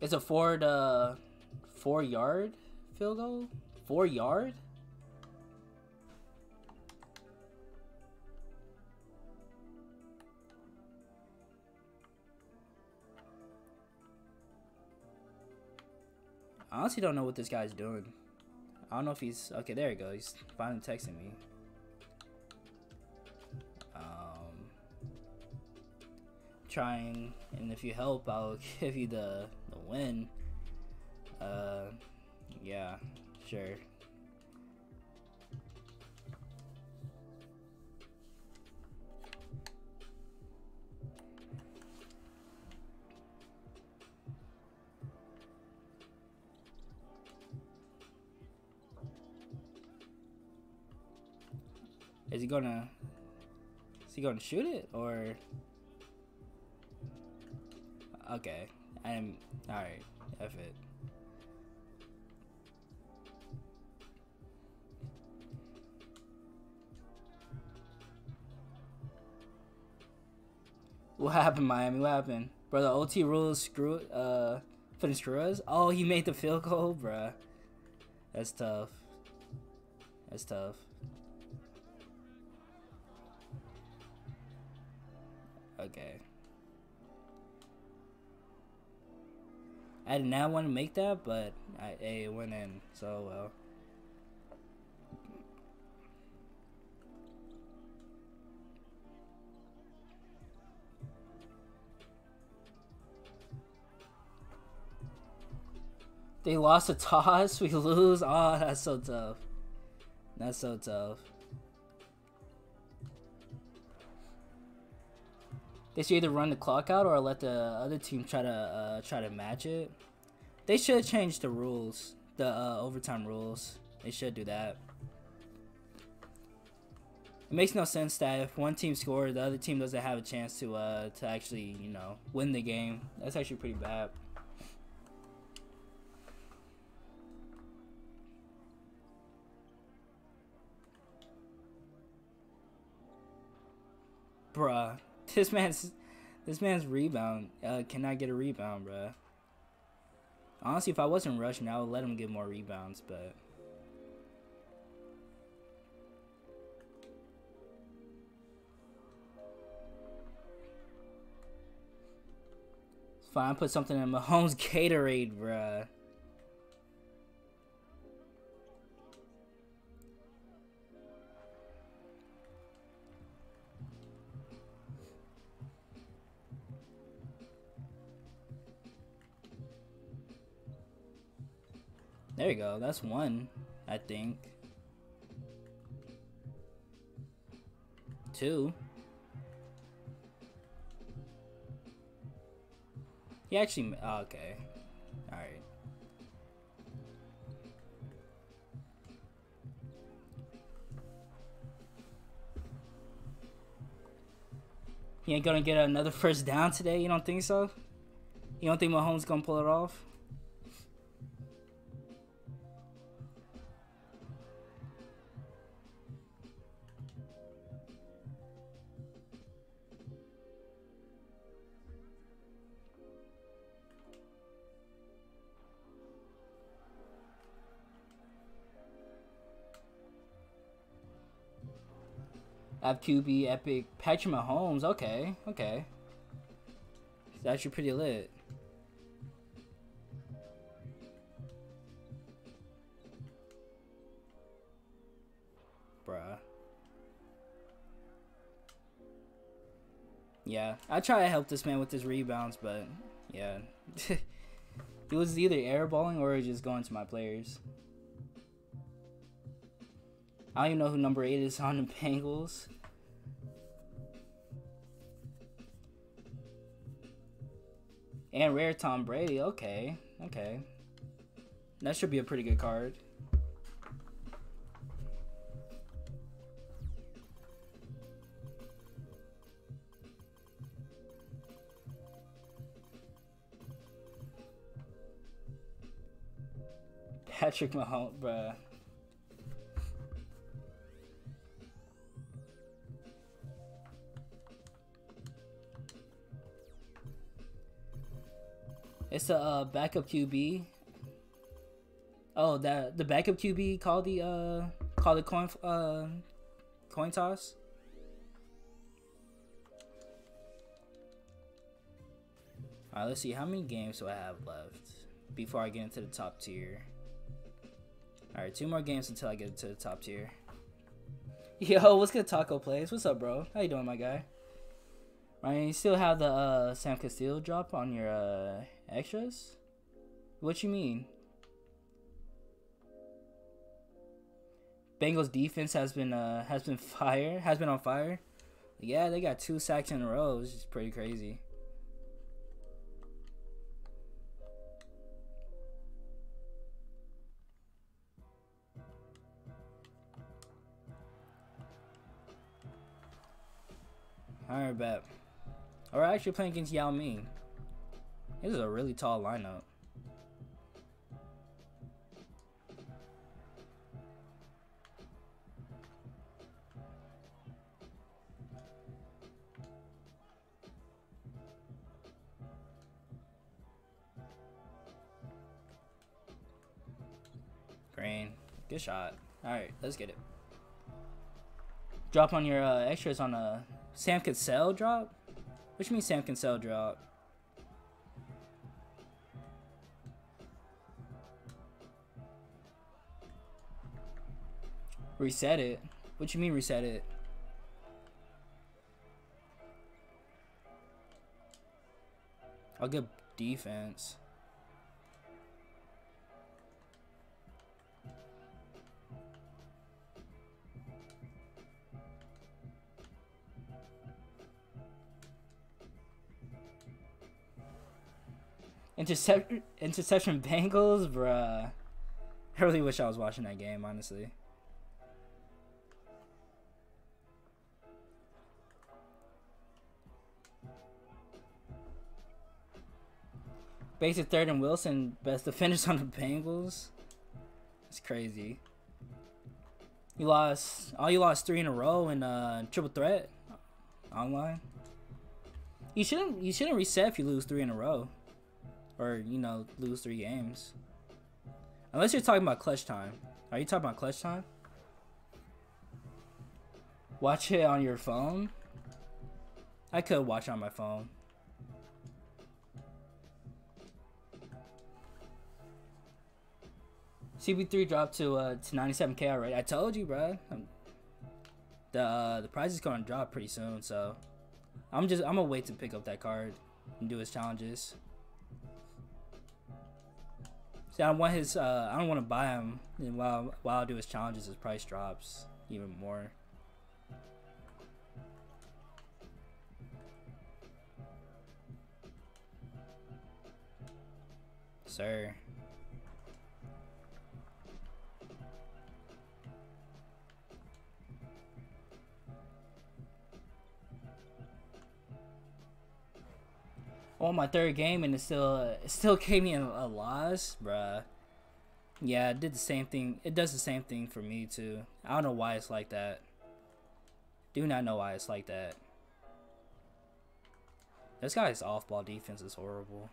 It's a 4-yard field goal? 4-yard? I honestly don't know what this guy's doing. I don't know if he's... Okay, there he goes. He's finally texting me. Trying... And if you help, I'll give you the win. Yeah, sure. Is he gonna shoot it, or? Okay, I'm all right. F it. What happened, Miami? What happened, brother? OT rules screw us. Oh, he made the field goal, bruh. That's tough. That's tough. Okay. I did not want to make that, but it went in, so well. They lost a toss. We lose. Oh, that's so tough. That's so tough. They should either run the clock out or let the other team try to match it. They should change the rules, the overtime rules. They should do that. It makes no sense that if one team scores, the other team doesn't have a chance to actually, you know, win the game. That's actually pretty bad. Bruh. This man's rebound cannot get a rebound, bruh. Honestly, if I wasn't rushing, I would let him get more rebounds, but it's fine. I put something in Mahomes Gatorade, bruh. There you go. That's one, I think. Two. He actually... Oh, okay. All right. He ain't gonna get another first down today? You don't think so? You don't think Mahomes gonna pull it off? Have QB epic Patrick Mahomes. Okay, okay. It's actually pretty lit. Bruh. Yeah, I try to help this man with his rebounds, but yeah. He was either airballing or just going to my players. I don't even know who number 8 is on the Bengals. And rare Tom Brady. Okay. Okay. That should be a pretty good card. Patrick Mahomes, bruh. It's a backup QB. Oh, that the backup QB called the coin toss. All right, let's see how many games do I have left before I get into the top tier. All right, 2 more games until I get into the top tier. Yo, what's good, Taco Plays? What's up, bro? How you doing, my guy? Right, you still have the Sam Castillo drop on your extras? What you mean? Bengals defense has been on fire. Yeah, they got 2 sacks in a row, which is pretty crazy. Alright, bet. Or actually playing against Yao Ming. This is a really tall lineup. Green. Good shot. Alright, let's get it. Drop on your extras on a Sam Cassell drop? Which means Sam Cassell drop. Reset it? What you mean reset it? I'll get defense. Interception Bengals, bruh. I really wish I was watching that game, honestly. Basic third and Wilson, best defenders on the Bengals. It's crazy. You lost. Oh, you lost 3 in a row in triple threat online. You shouldn't reset if you lose 3 in a row, or you know, lose 3 games. Unless you're talking about clutch time. Are you talking about clutch time? Watch it on your phone. I could watch it on my phone. CP3 dropped to 97K already. I told you, bro. The price is going to drop pretty soon, so I'm gonna wait to pick up that card and do his challenges. See, I don't want his I don't want to buy him while I do his challenges. His price drops even more. Sir. On my third game and it still gave me a loss, bruh. Yeah, it did the same thing. It does the same thing for me too. I don't know why it's like that. Do not know why it's like that. This guy's off-ball defense is horrible.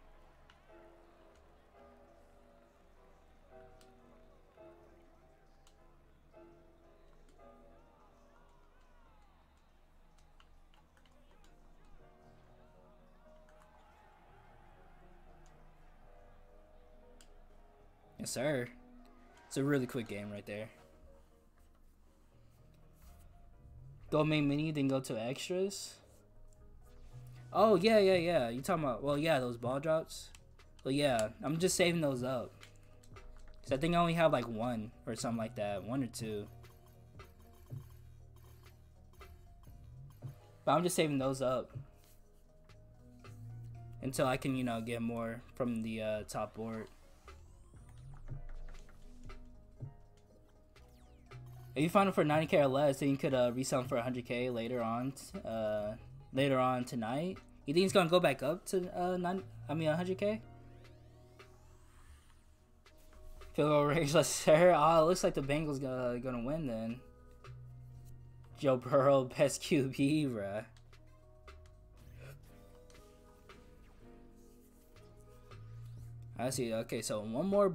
Yes, sir. It's a really quick game right there. Go main mini, then go to extras. Oh, yeah. You talking about, well, yeah, those ball drops. Well, yeah, I'm just saving those up. Because I think I only have like 1 or something like that. 1 or 2. But I'm just saving those up. Until I can, you know, get more from the top board. If you find them for 90K or less, then you could resell them for 100K later on tonight. You think it's gonna go back up to 100K? Field goal range, let's sir. Oh, it looks like the Bengals gonna win then. Joe Burrow, best QB, bruh. I see. Okay, so one more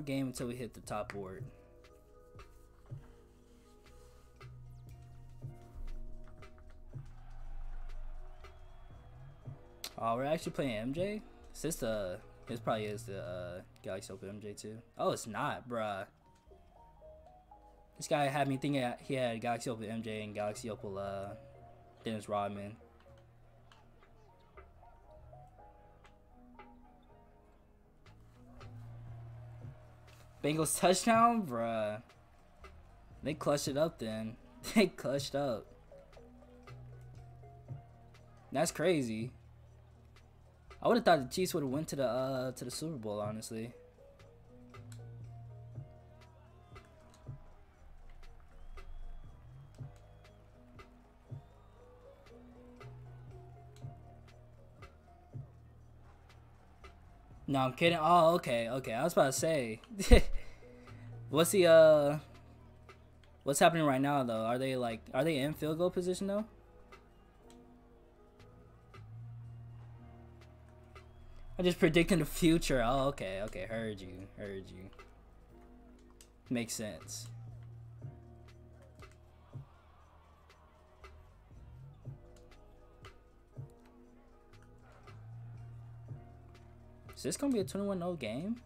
game until we hit the top board. Oh, we're actually playing MJ? This probably is the Galaxy Open MJ too. Oh, it's not, bruh. This guy had me thinking he had Galaxy Open MJ and Galaxy Open Dennis Rodman. Bengals touchdown, bruh. They clutched it up then. They clutched up. That's crazy. I would have thought the Chiefs would have went to the Super Bowl, honestly. No, I'm kidding. Oh, okay. I was about to say, what's happening right now though? Are they in field goal position though? I'm just predicting the future. Oh, okay. Heard you. Makes sense. Is this gonna be a 21-0 game?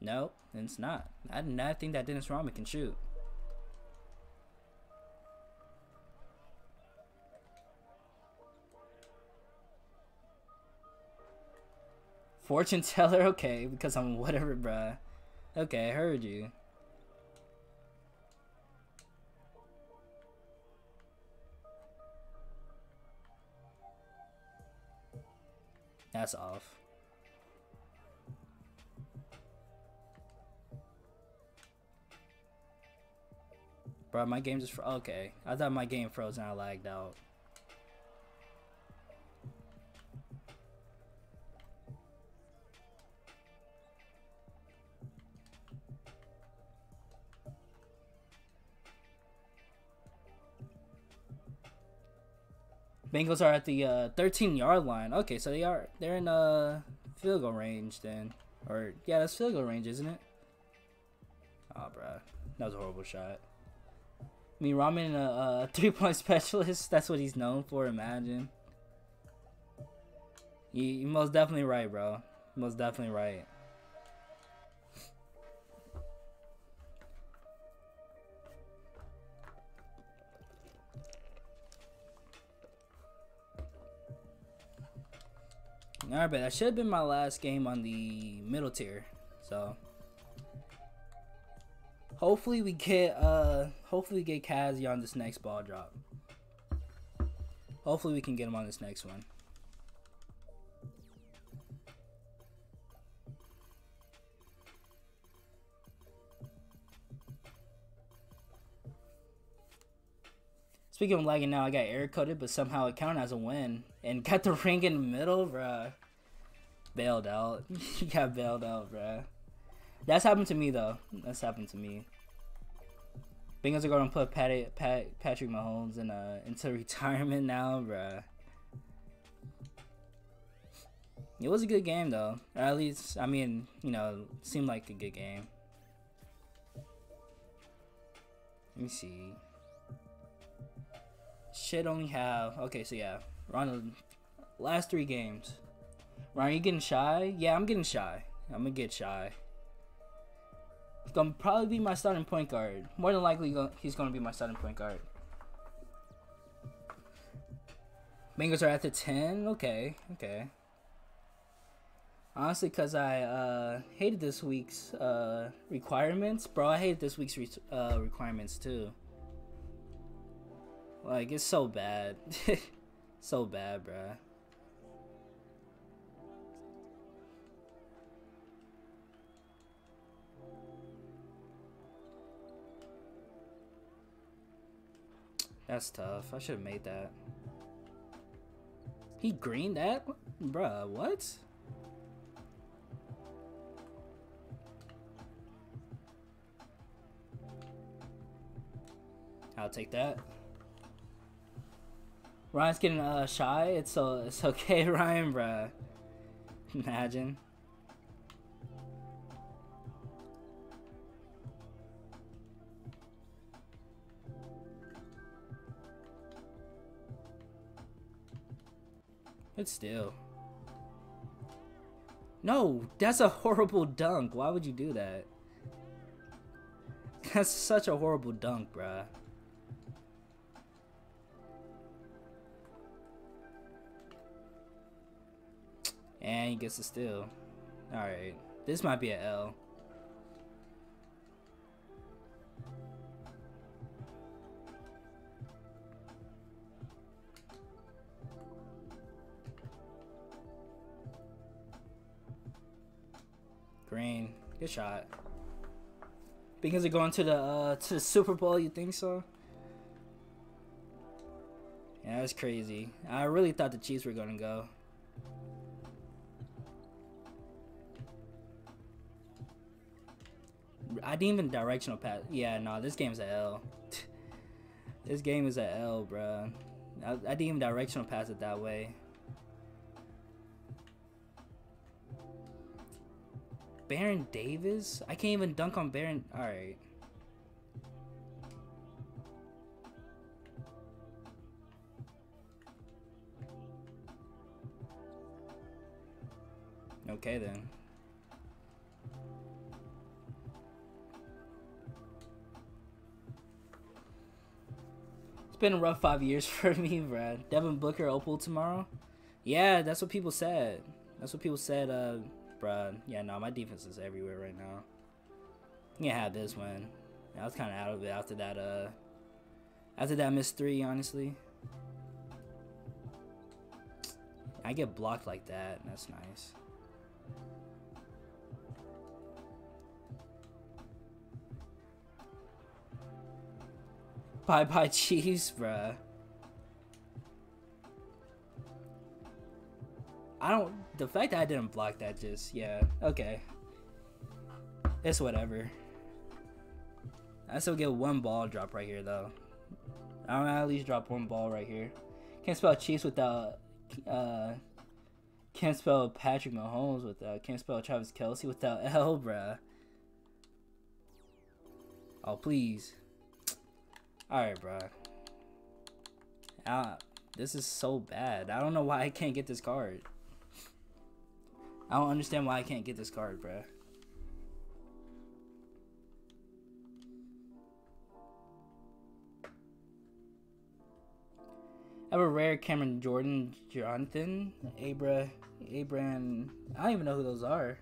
No, it's not. I did not think that Dennis Rodman can shoot. Fortune teller, okay, because I'm whatever, bruh. Okay, I heard you. That's off. Bro, my game just froze. Okay. I thought my game froze and I lagged out. Bengals are at the 13-yard line. Okay, so they're in field goal range then. Or yeah, that's field goal range, isn't it? Oh, bruh. That was a horrible shot. I mean, Rahman, a three-point specialist, that's what he's known for, imagine. You're most definitely right, bro. Most definitely right. Alright, but that should have been my last game on the middle tier, so hopefully we get Cazzie on this next ball drop. Hopefully we can get him on this next one. Speaking of lagging now, I got error coded, but somehow it counted as a win. And got the ring in the middle, bruh. Bailed out. You got bailed out, bruh. That's happened to me, though. That's happened to me. Bengals are going to put Patrick Mahomes in, into retirement now, bruh. It was a good game, though. Or at least, I mean, you know, it seemed like a good game. Let me see. Shit, only have, okay, so yeah, we're on the last three games. Ryan, you getting shy? Yeah, I'm getting shy. I'm gonna get shy. He's gonna probably be my starting point guard. More than likely, he's gonna be my starting point guard. Bengals are at the 10. Okay, okay. Honestly, cause I hated this week's requirements, bro. I hated this week's requirements too. Like, it's so bad. So bad, bruh. That's tough. I should have made that. He greened that? Bruh, what? I'll take that. Ryan's getting shy. It's okay, Ryan, bruh. Imagine. But still. No, that's a horrible dunk. Why would you do that? That's such a horrible dunk, bruh. And he gets a steal. Alright. This might be an L. Green. Good shot. Because they're going to the Super Bowl, you think so? Yeah, that's crazy. I really thought the Chiefs were gonna go. I didn't even directional pass. Yeah, no, this game's a L. This game is a L, bruh. I didn't even directional pass it that way. Baron Davis? I can't even dunk on Baron. Alright. Okay, then. It's been a rough 5 years for me, bruh. Devin Booker, Opal tomorrow? Yeah, that's what people said. That's what people said, bruh. Yeah, no, my defense is everywhere right now. You can't have this win. I was kind of out of it after that missed three, honestly. I get blocked like that, and that's nice. Bye-bye Chiefs, bruh. I don't... The fact that I didn't block that just... Yeah, okay. It's whatever. I still get one ball drop right here, though. I'm gonna at least drop one ball right here. Can't spell Chiefs without... can't spell Patrick Mahomes without... Can't spell Travis Kelsey without L, bruh. Oh, please. Alright, bruh. This is so bad. I don't know why I can't get this card. I don't understand why I can't get this card, bruh. I have a rare Cameron Jordan, Jonathan, Abram. I don't even know who those are.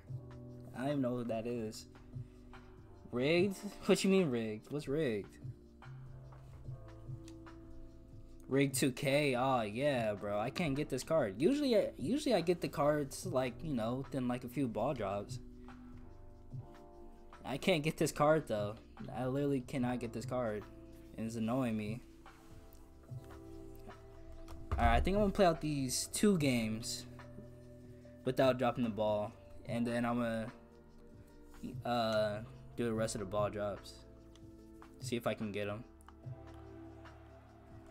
I don't even know who that is. Rigged? What you mean rigged? What's rigged? Rig 2K, oh yeah, bro. I can't get this card. Usually I get the cards like, you know, within like a few ball drops. I can't get this card though. I literally cannot get this card, and it's annoying me. All right, I think I'm gonna play out these two games without dropping the ball, and then I'm gonna do the rest of the ball drops. See if I can get them.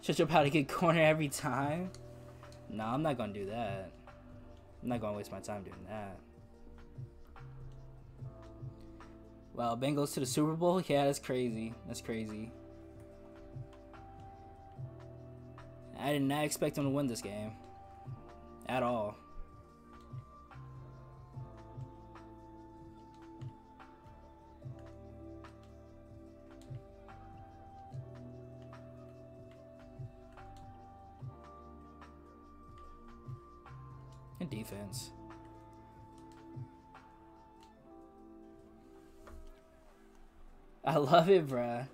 Shut up, how to get corner every time? Nah, I'm not gonna do that. I'm not gonna waste my time doing that. Wow, Bengals to the Super Bowl? Yeah, that's crazy. That's crazy. I did not expect them to win this game. At all. Defense. I love it, bruh.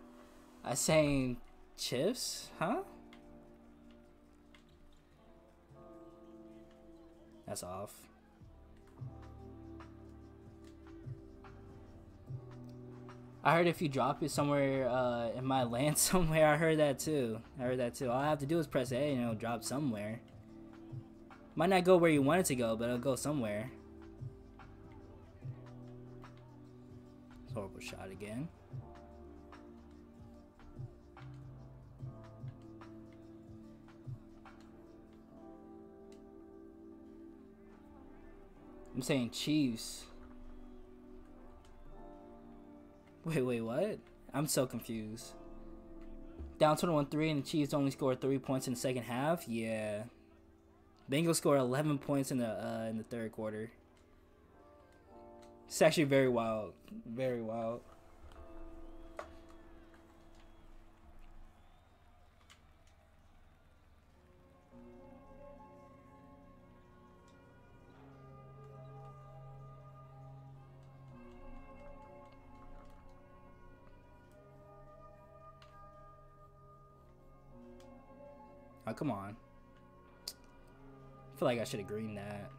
I saying chips, huh? That's off. I heard if you drop it somewhere in my land somewhere, I heard that too. All I have to do is press A and it'll drop somewhere. Might not go where you want it to go, but it'll go somewhere. Horrible shot again. I'm saying Chiefs. Wait, what? I'm so confused. Down 21-3 and the Chiefs only scored 3 points in the second half? Yeah. Bengals score 11 points in the third quarter. It's actually very wild, very wild. Oh, come on. I feel like I should have greened that.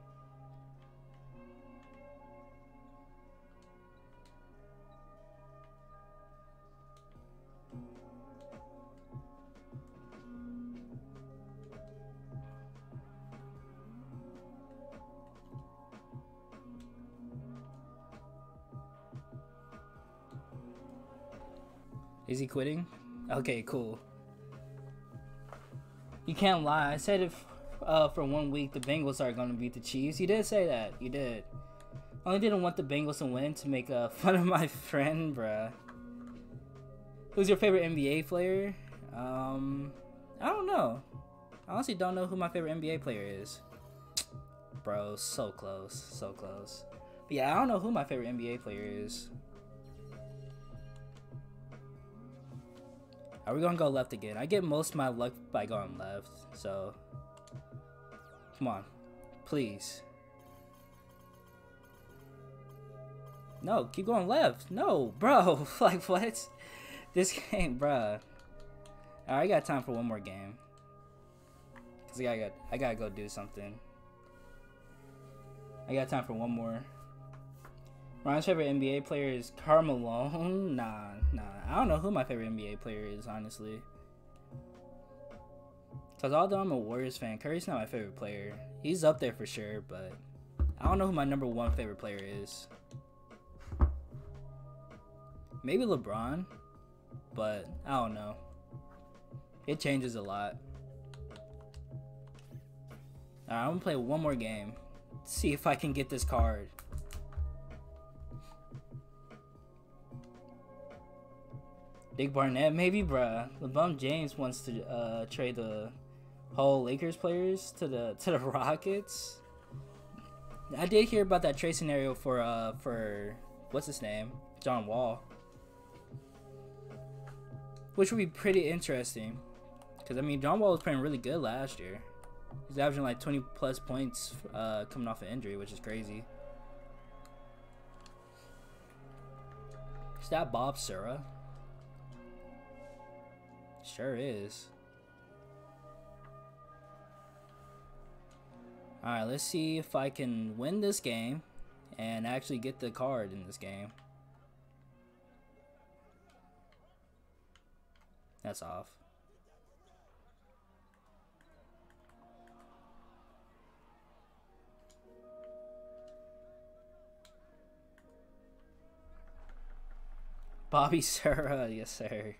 Is he quitting? Okay, cool. You can't lie. I said if for 1 week the Bengals are going to beat the Chiefs. You did say that. You did. I only didn't want the Bengals to win to make fun of my friend, bruh. Who's your favorite NBA player? I don't know. I honestly don't know who my favorite NBA player is. Bro, so close. So close. But yeah, I don't know who my favorite NBA player is. Are we going to go left again? I get most of my luck by going left, so... Come on, please. No, keep going left. No, bro. Like, what? This game, bruh. Alright, I got time for one more game. Cause I gotta go do something. I got time for one more. Ryan's favorite NBA player is Carmelo. Nah. I don't know who my favorite NBA player is, honestly. Because although I'm a Warriors fan, Curry's not my favorite player. He's up there for sure, but I don't know who my number one favorite player is. Maybe LeBron, but I don't know. It changes a lot. Alright, I'm going to play one more game. See if I can get this card. Dick Barnett, maybe, bruh. LeBron James wants to trade the whole Lakers players to the Rockets. I did hear about that trade scenario for what's his name, John Wall, which would be pretty interesting, because I mean John Wall was playing really good last year. He's averaging like 20+ points coming off an injury, which is crazy. Is that Bob Sura? Sure is. Alright, let's see if I can win this game and actually get the card in this game. That's off. Bobby Sura, yes sir.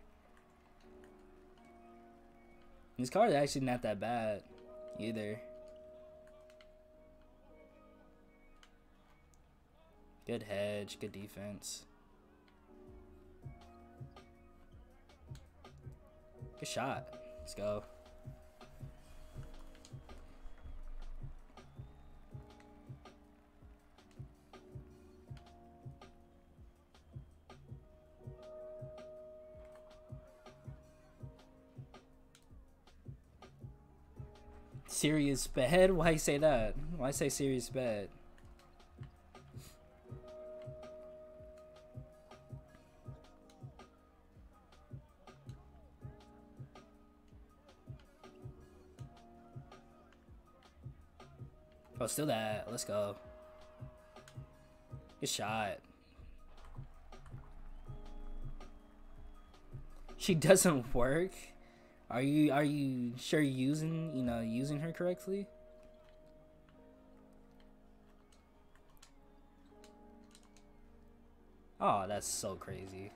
This card is actually not that bad either. Good hedge, good defense. Good shot. Let's go. Serious bad? Why say that? Why say serious bad? Oh, still that. Let's go. Good shot. She doesn't work. Are you sure using her correctly? Oh, that's so crazy.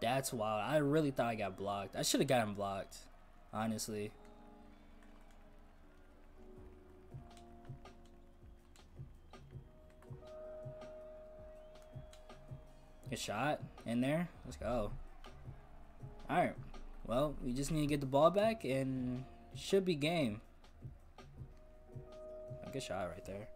That's wild. I really thought I got blocked. I should have gotten blocked, honestly. Good shot in there. Let's go. All right. Well, we just need to get the ball back and should be game. Good shot right there.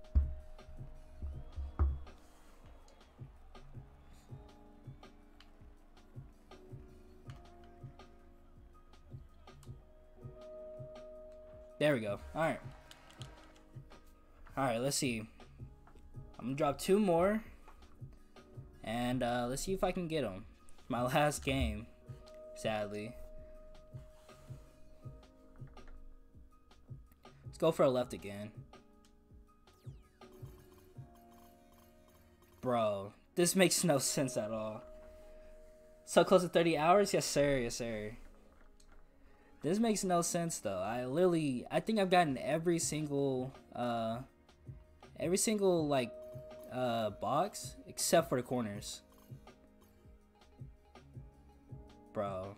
There we go. Alright. Alright, let's see. I'm gonna drop two more. And let's see if I can get them. My last game, sadly. Let's go for a left again. Bro, this makes no sense at all. So close to 30 hours? Yes, sir. Yes, sir. This makes no sense though. I think I've gotten every single like box except for the corners. Bro,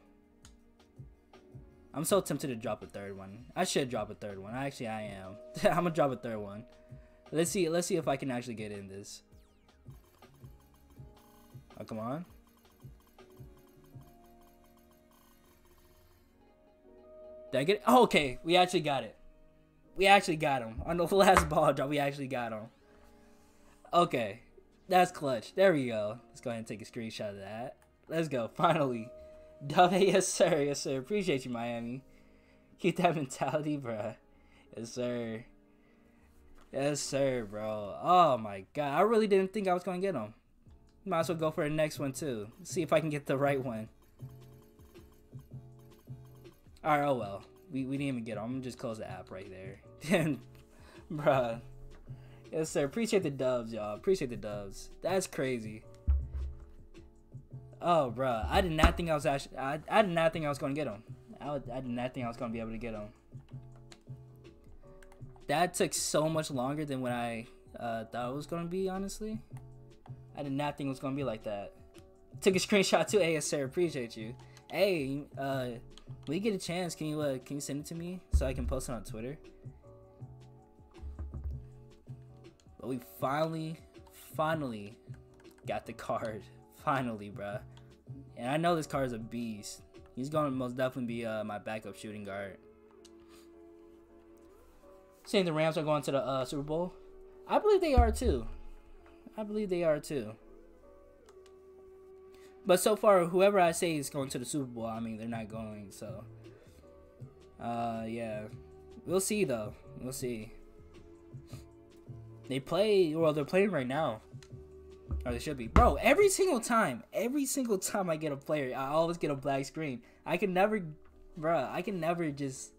I'm so tempted to drop a third one. I should drop a third one. Actually, I am. I'm gonna drop a third one. Let's see if I can actually get in this. Oh, come on. Did I get it? Oh, okay, we actually got it. We actually got him. On the last ball drop, we actually got him. Okay. That's clutch. There we go. Let's go ahead and take a screenshot of that. Let's go. Finally. Dove, yes, sir. Yes, sir. Appreciate you, Miami. Keep that mentality, bruh. Yes, sir. Yes, sir, bro. Oh, my God. I really didn't think I was going to get him. Might as well go for the next one, too. See if I can get the right one. All right, oh, well. We didn't even get him. I'm going to just close the app right there. Bruh. Yes, sir. Appreciate the dubs, y'all. Appreciate the dubs. That's crazy. Oh, bruh. I did not think I was actually... I did not think I was going to get him. I did not think I was going to be able to get him. That took so much longer than what I thought it was going to be, honestly. I did not think it was going to be like that. Took a screenshot too. Hey, yes, sir. Appreciate you. Hey, when you get a chance, can you send it to me so I can post it on Twitter? But we finally got the card. Finally, bruh. And I know this card is a beast. He's going to most definitely be my backup shooting guard. Saying the Rams are going to the Super Bowl. I believe they are too. I believe they are too. But so far, whoever I say is going to the Super Bowl, I mean, they're not going. So, yeah. We'll see, though. We'll see. They play, well, they're playing right now. Or they should be. Bro, every single time I get a player, I always get a black screen. I can never, bruh, I can never just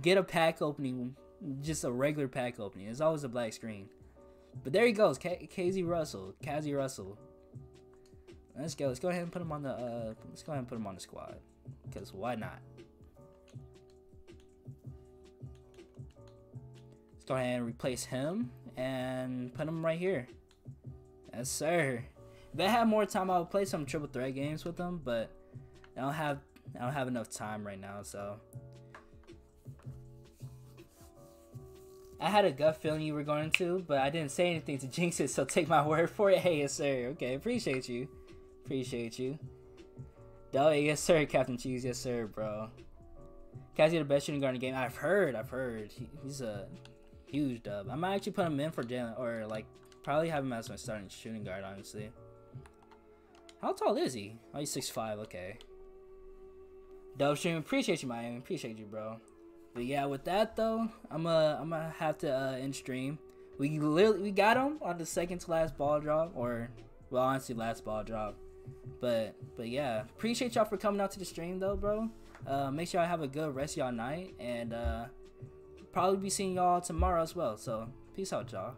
get a pack opening, just a regular pack opening. It's always a black screen. But there he goes, Cazzie Russell. Let's go. Let's go ahead and put him on the squad, because why not? Let's go ahead and replace him and put him right here. Yes, sir. If I had more time, I would play some triple threat games with him, but I don't have enough time right now, so. I had a gut feeling you were going to, but I didn't say anything to jinx it, so take my word for it. Hey, yes, sir. Okay, appreciate you. Appreciate you. Oh, yes, sir, Captain Cheese. Yes, sir, bro. Cazzie, the best shooting guard in the game. I've heard. He's a huge dub. I might actually put him in for Jalen, or, like, probably have him as my starting shooting guard, honestly. How tall is he? Oh, he's 6'5". Okay. Dub stream. Appreciate you, Miami. Appreciate you, bro. But yeah, with that though, I'm gonna have to end stream. We got him on the second to last ball drop, or well, honestly, last ball drop. But yeah, appreciate y'all for coming out to the stream though, bro. Make sure y'all have a good rest of y'all night, and probably be seeing y'all tomorrow as well. So peace out, y'all.